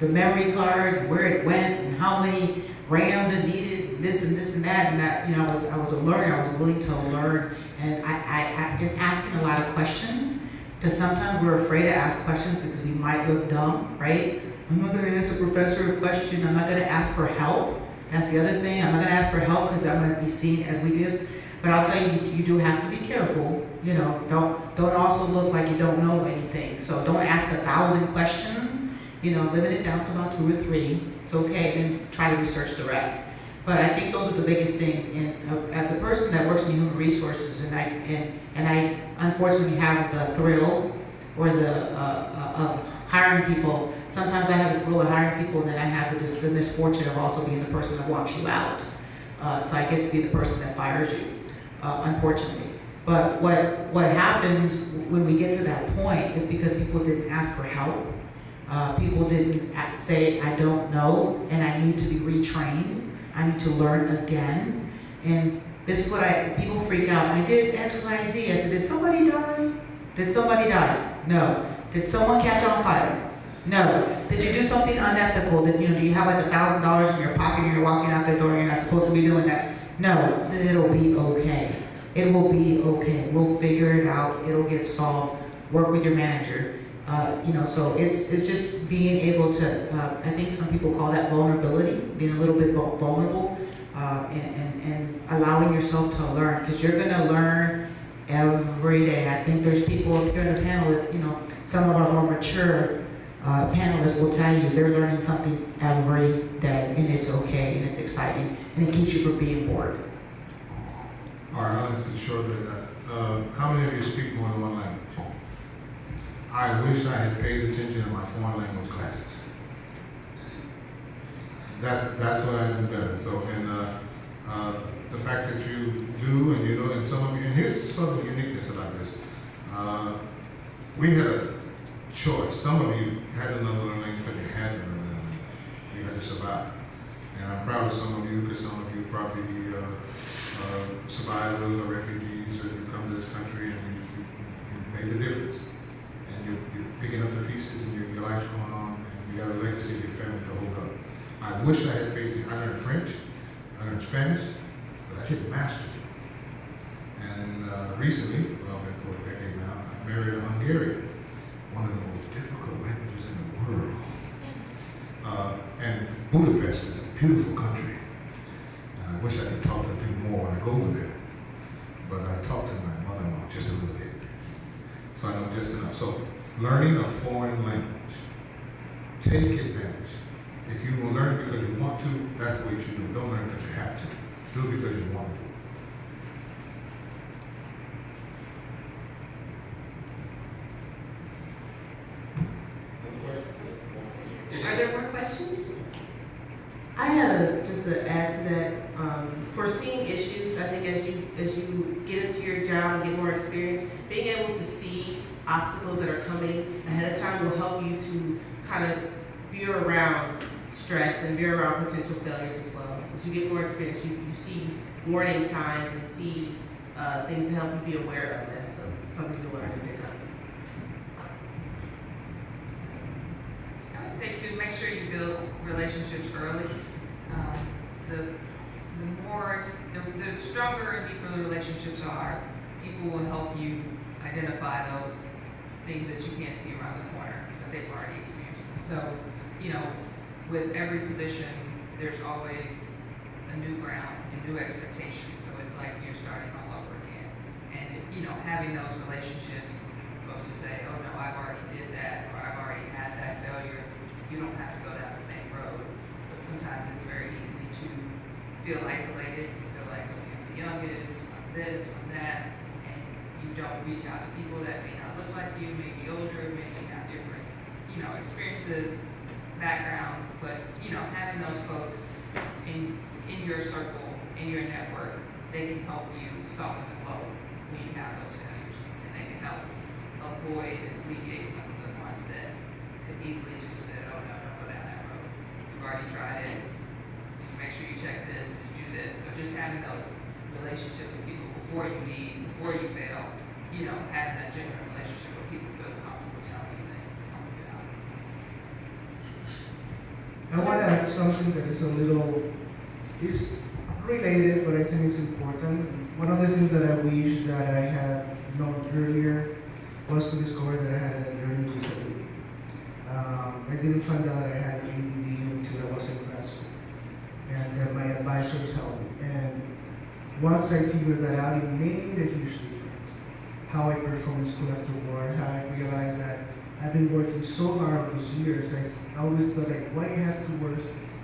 the memory card, where it went, and how many RAMs it needed, this and this and that. And that, you know, I was a learner. I was willing to learn, and I've been asking a lot of questions because sometimes we're afraid to ask questions because we might look dumb, right? I'm not going to ask the professor a question. I'm not going to ask for help. That's the other thing. I'm not going to ask for help because I'm going to be seen as weakness. But I'll tell you, you do have to be careful. You know, don't also look like you don't know anything. So don't ask 1,000 questions. You know, limit it down to about 2 or 3. It's okay. Then try to research the rest. But I think those are the biggest things. And as a person that works in human resources, and I unfortunately have the thrill or the of hiring people. Sometimes I have the thrill of hiring people, and then I have the misfortune of also being the person that walks you out. So I get to be the person that fires you, unfortunately. But what happens when we get to that point is because people didn't ask for help. People didn't say, I don't know, and I need to be retrained. I need to learn again. And this is what people freak out. I did X, Y, Z. I said, did somebody die? Did somebody die? No. Did someone catch on fire? No. Did you do something unethical? Did you know? Do you have like $1,000 in your pocket and you're walking out the door and you're not supposed to be doing that? No. Then it'll be okay. It will be okay. We'll figure it out. It'll get solved. Work with your manager. You know. So it's just being able to. I think some people call that vulnerability. Being a little bit vulnerable and allowing yourself to learn, because you're gonna learn every day. I think there's people up here in the panel that, you know, some of our more mature panelists will tell you they're learning something every day, and it's okay, and it's exciting, and it keeps you from being bored. All right, I'll answer shortly that. How many of you speak more than one language? I wish I had paid attention in my foreign language classes. That's what I do better. So, and the fact that you do, and you know, and some of you, and here's some of the uniqueness about this. We had a choice. Some of you had another language because you had another language. You had to survive. And I'm proud of some of you because some of you probably survivors or refugees, or you come to this country and you made a difference. And you're picking up the pieces, and your life's going on, and you got a legacy of your family to hold up. I wish I had paid attention. I learned French, I learned Spanish, but I didn't master it. And recently, well, I've been for a decade now, I married a Hungarian. One of the most difficult languages in the world. And Budapest is a beautiful country. And I wish I could talk to people more when I go over there. But I talk to my mother-in-law just a little bit. So I know just enough. So learning a foreign language, take advantage. If you will learn because you want to, that's what you should do. Don't learn because you have to. Do it because you want to. Are there more questions? I have just to add to that. Foreseeing issues, I think as you get into your job and get more experience, being able to see obstacles that are coming ahead of time will help you to kind of veer around stress and veer around potential failures as well. As you get more experience, you see warning signs and see things to help you be aware of that. So something to learn and pick up. Say to make sure you build relationships early. The stronger and deeper the relationships are, people will help you identify those things that you can't see around the corner that they've already experienced. So, you know, with every position, there's always a new ground and new expectations. So it's like you're starting all over again. And it, you know, having those relationships, folks to say, oh no, I've already did that, or I've already had that failure. You don't have to go down the same road. But sometimes it's very easy to feel isolated. You feel like, oh, I'm the youngest, I'm this, I'm that. And you don't reach out to people that may not look like you, maybe older, maybe have different, you know, experiences, backgrounds. But, you know, having those folks in your circle, in your network, they can help you soften the blow when you have those failures. And they can help avoid and alleviate some of the ones that could easily just say, oh no, don't go down that road. You've already tried it. Did you make sure you check this? Did you do this? So just having those relationships with people before you need, before you fail, you know, having that genuine relationship where people feel comfortable telling you things and helping you out. I want to add something that is a little, is related, but I think it's important. One of the things that I wish that I had known earlier was to discover that I had a learning disability. I didn't find out that I had ADD until I was in grad school, and my advisors helped me. And once I figured that out, it made a huge difference. How I performed in school afterward, how I realized that I've been working so hard those years. I always thought, like, why I have to work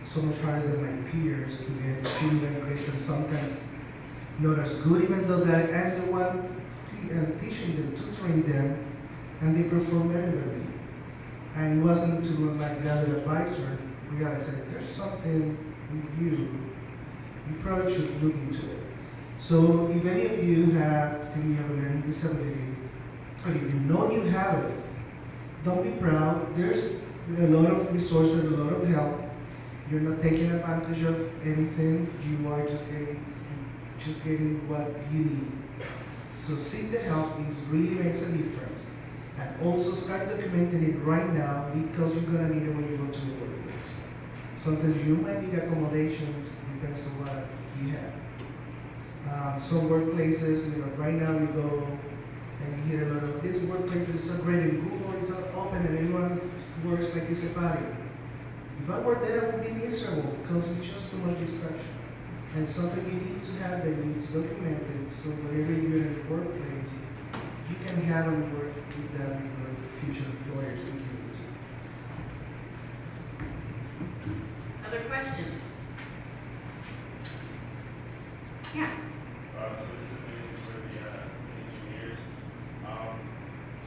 so much harder than my peers to get similar grades, and sometimes not as good, even though that I'm the one teaching them, tutoring them, and they perform better than me. And it wasn't until my graduate advisor realized that there's something with you, you probably should look into it. So if any of you think you have a learning disability, or if you know you have it, don't be proud. There's a lot of resources, a lot of help. You're not taking advantage of anything. You are just getting what you need. So seek the help. It really makes a difference. And also start documenting it right now, because you're gonna need it when you go to the workplace. Sometimes you might need accommodations, depends on what you have. Some workplaces, you know, right now you go and you hear a lot of these workplaces are great, and Google is open and everyone works like it's a party. If I were there, I would be miserable because it's just too much distraction. And something you need to have that you need to document it, so whenever you're in the workplace, you can have them work with that future employers in the community. Other questions? Yeah. So this is mainly for the engineers.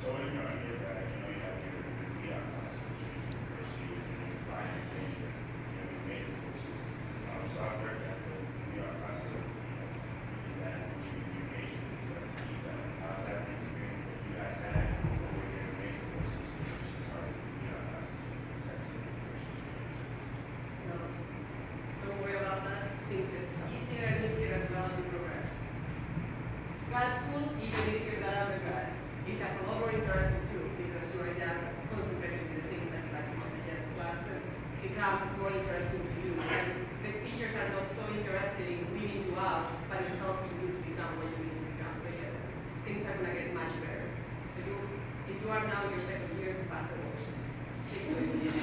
So when you're on your back, you know, you have your classification university, you apply your major, you have your major courses. So I've heard that the classes are, you know, your major, is that an experience that you guys had with your major courses, just as far as the classes? No. Don't worry about that. Things get easier and easier as well as you progress. Grad schools, even easier than undergrad. It's just a lot more interesting too, because you are just concentrating on the things that you like more than just classes become more interesting to you. And the teachers are not so interested in weeding you out, but in helping you to become what you need to become. So yes, things are going to get much better. If you are now in your second year, pass the course. Stick to it.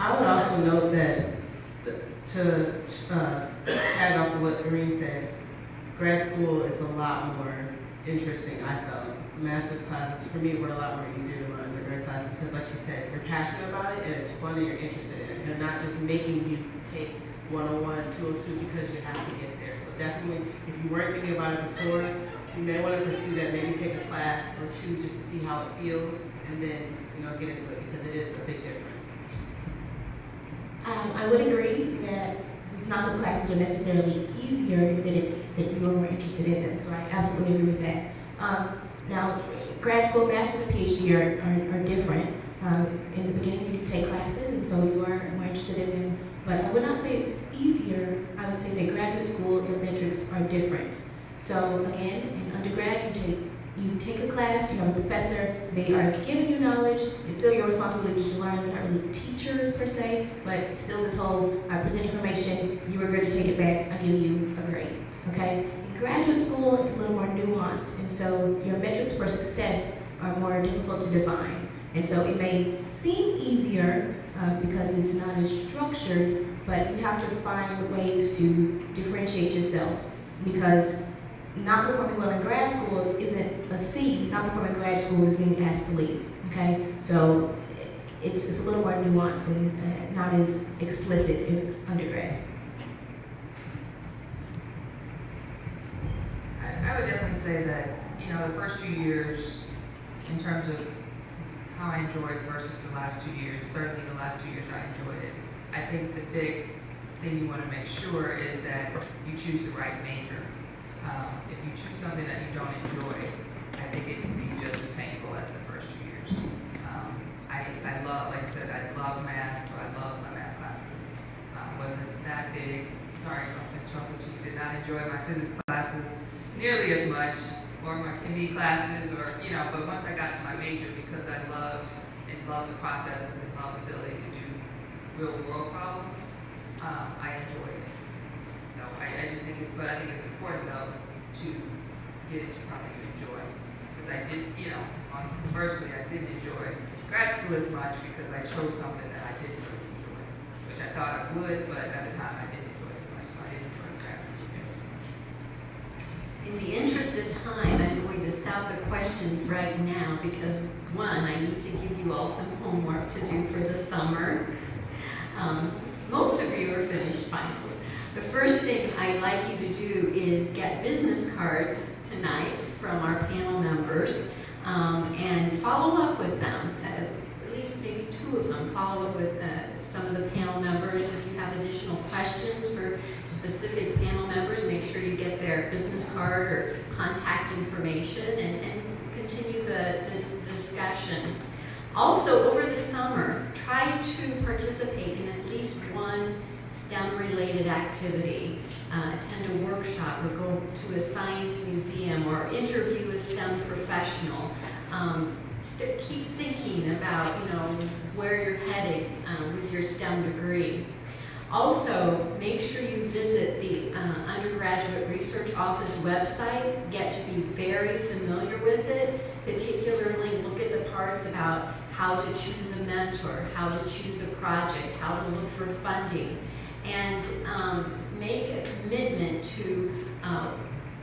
I would also note that, to tag off of what Irene said, grad school is a lot more interesting, I felt. Master's classes, for me, were a lot more easier than my undergrad classes, because like she said, you're passionate about it, and it's fun, and you're interested in it. They're not just making you take 101, 202, because you have to get there. So definitely, if you weren't thinking about it before, you may want to pursue that, maybe take a class or two just to see how it feels, and then, you know, get into it, because it is a big difference. I would agree that it's not that classes are necessarily easier, but it's that you're more interested in them, so I absolutely agree with that. Now, grad school, master's, and PhD are different. In the beginning, you take classes, and so you are more interested in them, but I would not say it's easier. I would say that graduate school, the metrics are different. So again, in undergrad, you take a class, you have a professor, they are giving you knowledge, it's still your responsibility to learn, they're not really teachers per se, but still this whole, I present information, you regurgitate it back, I give you a grade, okay? In graduate school, it's a little more nuanced, and so your metrics for success are more difficult to define. And so it may seem easier because it's not as structured, But you have to find ways to differentiate yourself, because not performing well in grad school isn't a C. Not performing in grad school is being asked to leave. Okay, so it's a little more nuanced and not as explicit as undergrad. I would definitely say that, you know, the first 2 years, in terms of how I enjoyed versus the last 2 years, certainly the last 2 years I enjoyed it. I think the big thing you want to make sure is that you choose the right major. If you choose something that you don't enjoy, I think it can be just as painful as the first 2 years. I love, like I said, I love math, so I love my math classes. Wasn't that big, sorry, no offense, Russell, you did not enjoy my physics classes nearly as much, or my chemie classes, or, you know, but once I got to my major, because I loved and loved the process and loved the ability to do real world problems, I enjoyed it. So I just think, but I think it's important though to get into something you enjoy. Because I did, you know, conversely, I didn't enjoy grad school as much because I chose something that I didn't really enjoy, which I thought I would, but at the time I didn't enjoy it as much, so I didn't enjoy grad school as much. In the interest of time, I'm going to stop the questions right now because, one, I need to give you all some homework to do for the summer. Most of you are finished finals. The first thing I'd like you to do is get business cards tonight from our panel members and follow up with them. At least maybe two of them. Follow up with some of the panel members. If you have additional questions for specific panel members, make sure you get their business card or contact information and continue the discussion. Also, over the summer, try to participate in at least one STEM-related activity. Attend a workshop or go to a science museum or interview a STEM professional. Keep thinking about, you know, where you're headed with your STEM degree. Also, make sure you visit the Undergraduate Research Office website. Get to be very familiar with it, particularly look at the parts about how to choose a mentor, how to choose a project, how to look for funding, and make a commitment to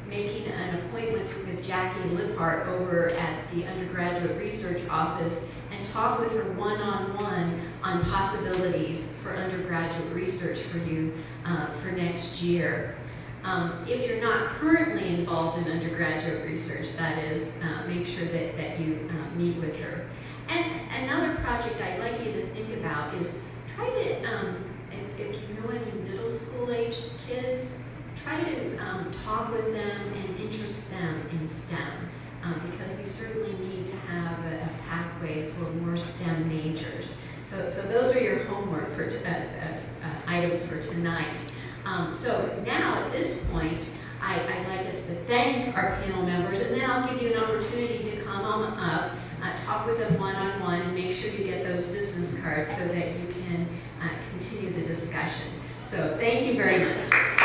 making an appointment with Jackie Lippart over at the Undergraduate Research Office and talk with her one-on-one on possibilities for undergraduate research for you for next year. If you're not currently involved in undergraduate research, that is, make sure that you meet with her. And another project I'd like you to think about is try to, if you know any middle school age kids, try to talk with them and interest them in STEM, because we certainly need to have a pathway for more STEM majors. So those are your homework for items for tonight. So now at this point, I'd like us to thank our panel members, and then I'll give you an opportunity to come on up, talk with them one-on-one, and make sure you get those business cards so that you can continue the discussion. So thank you very much.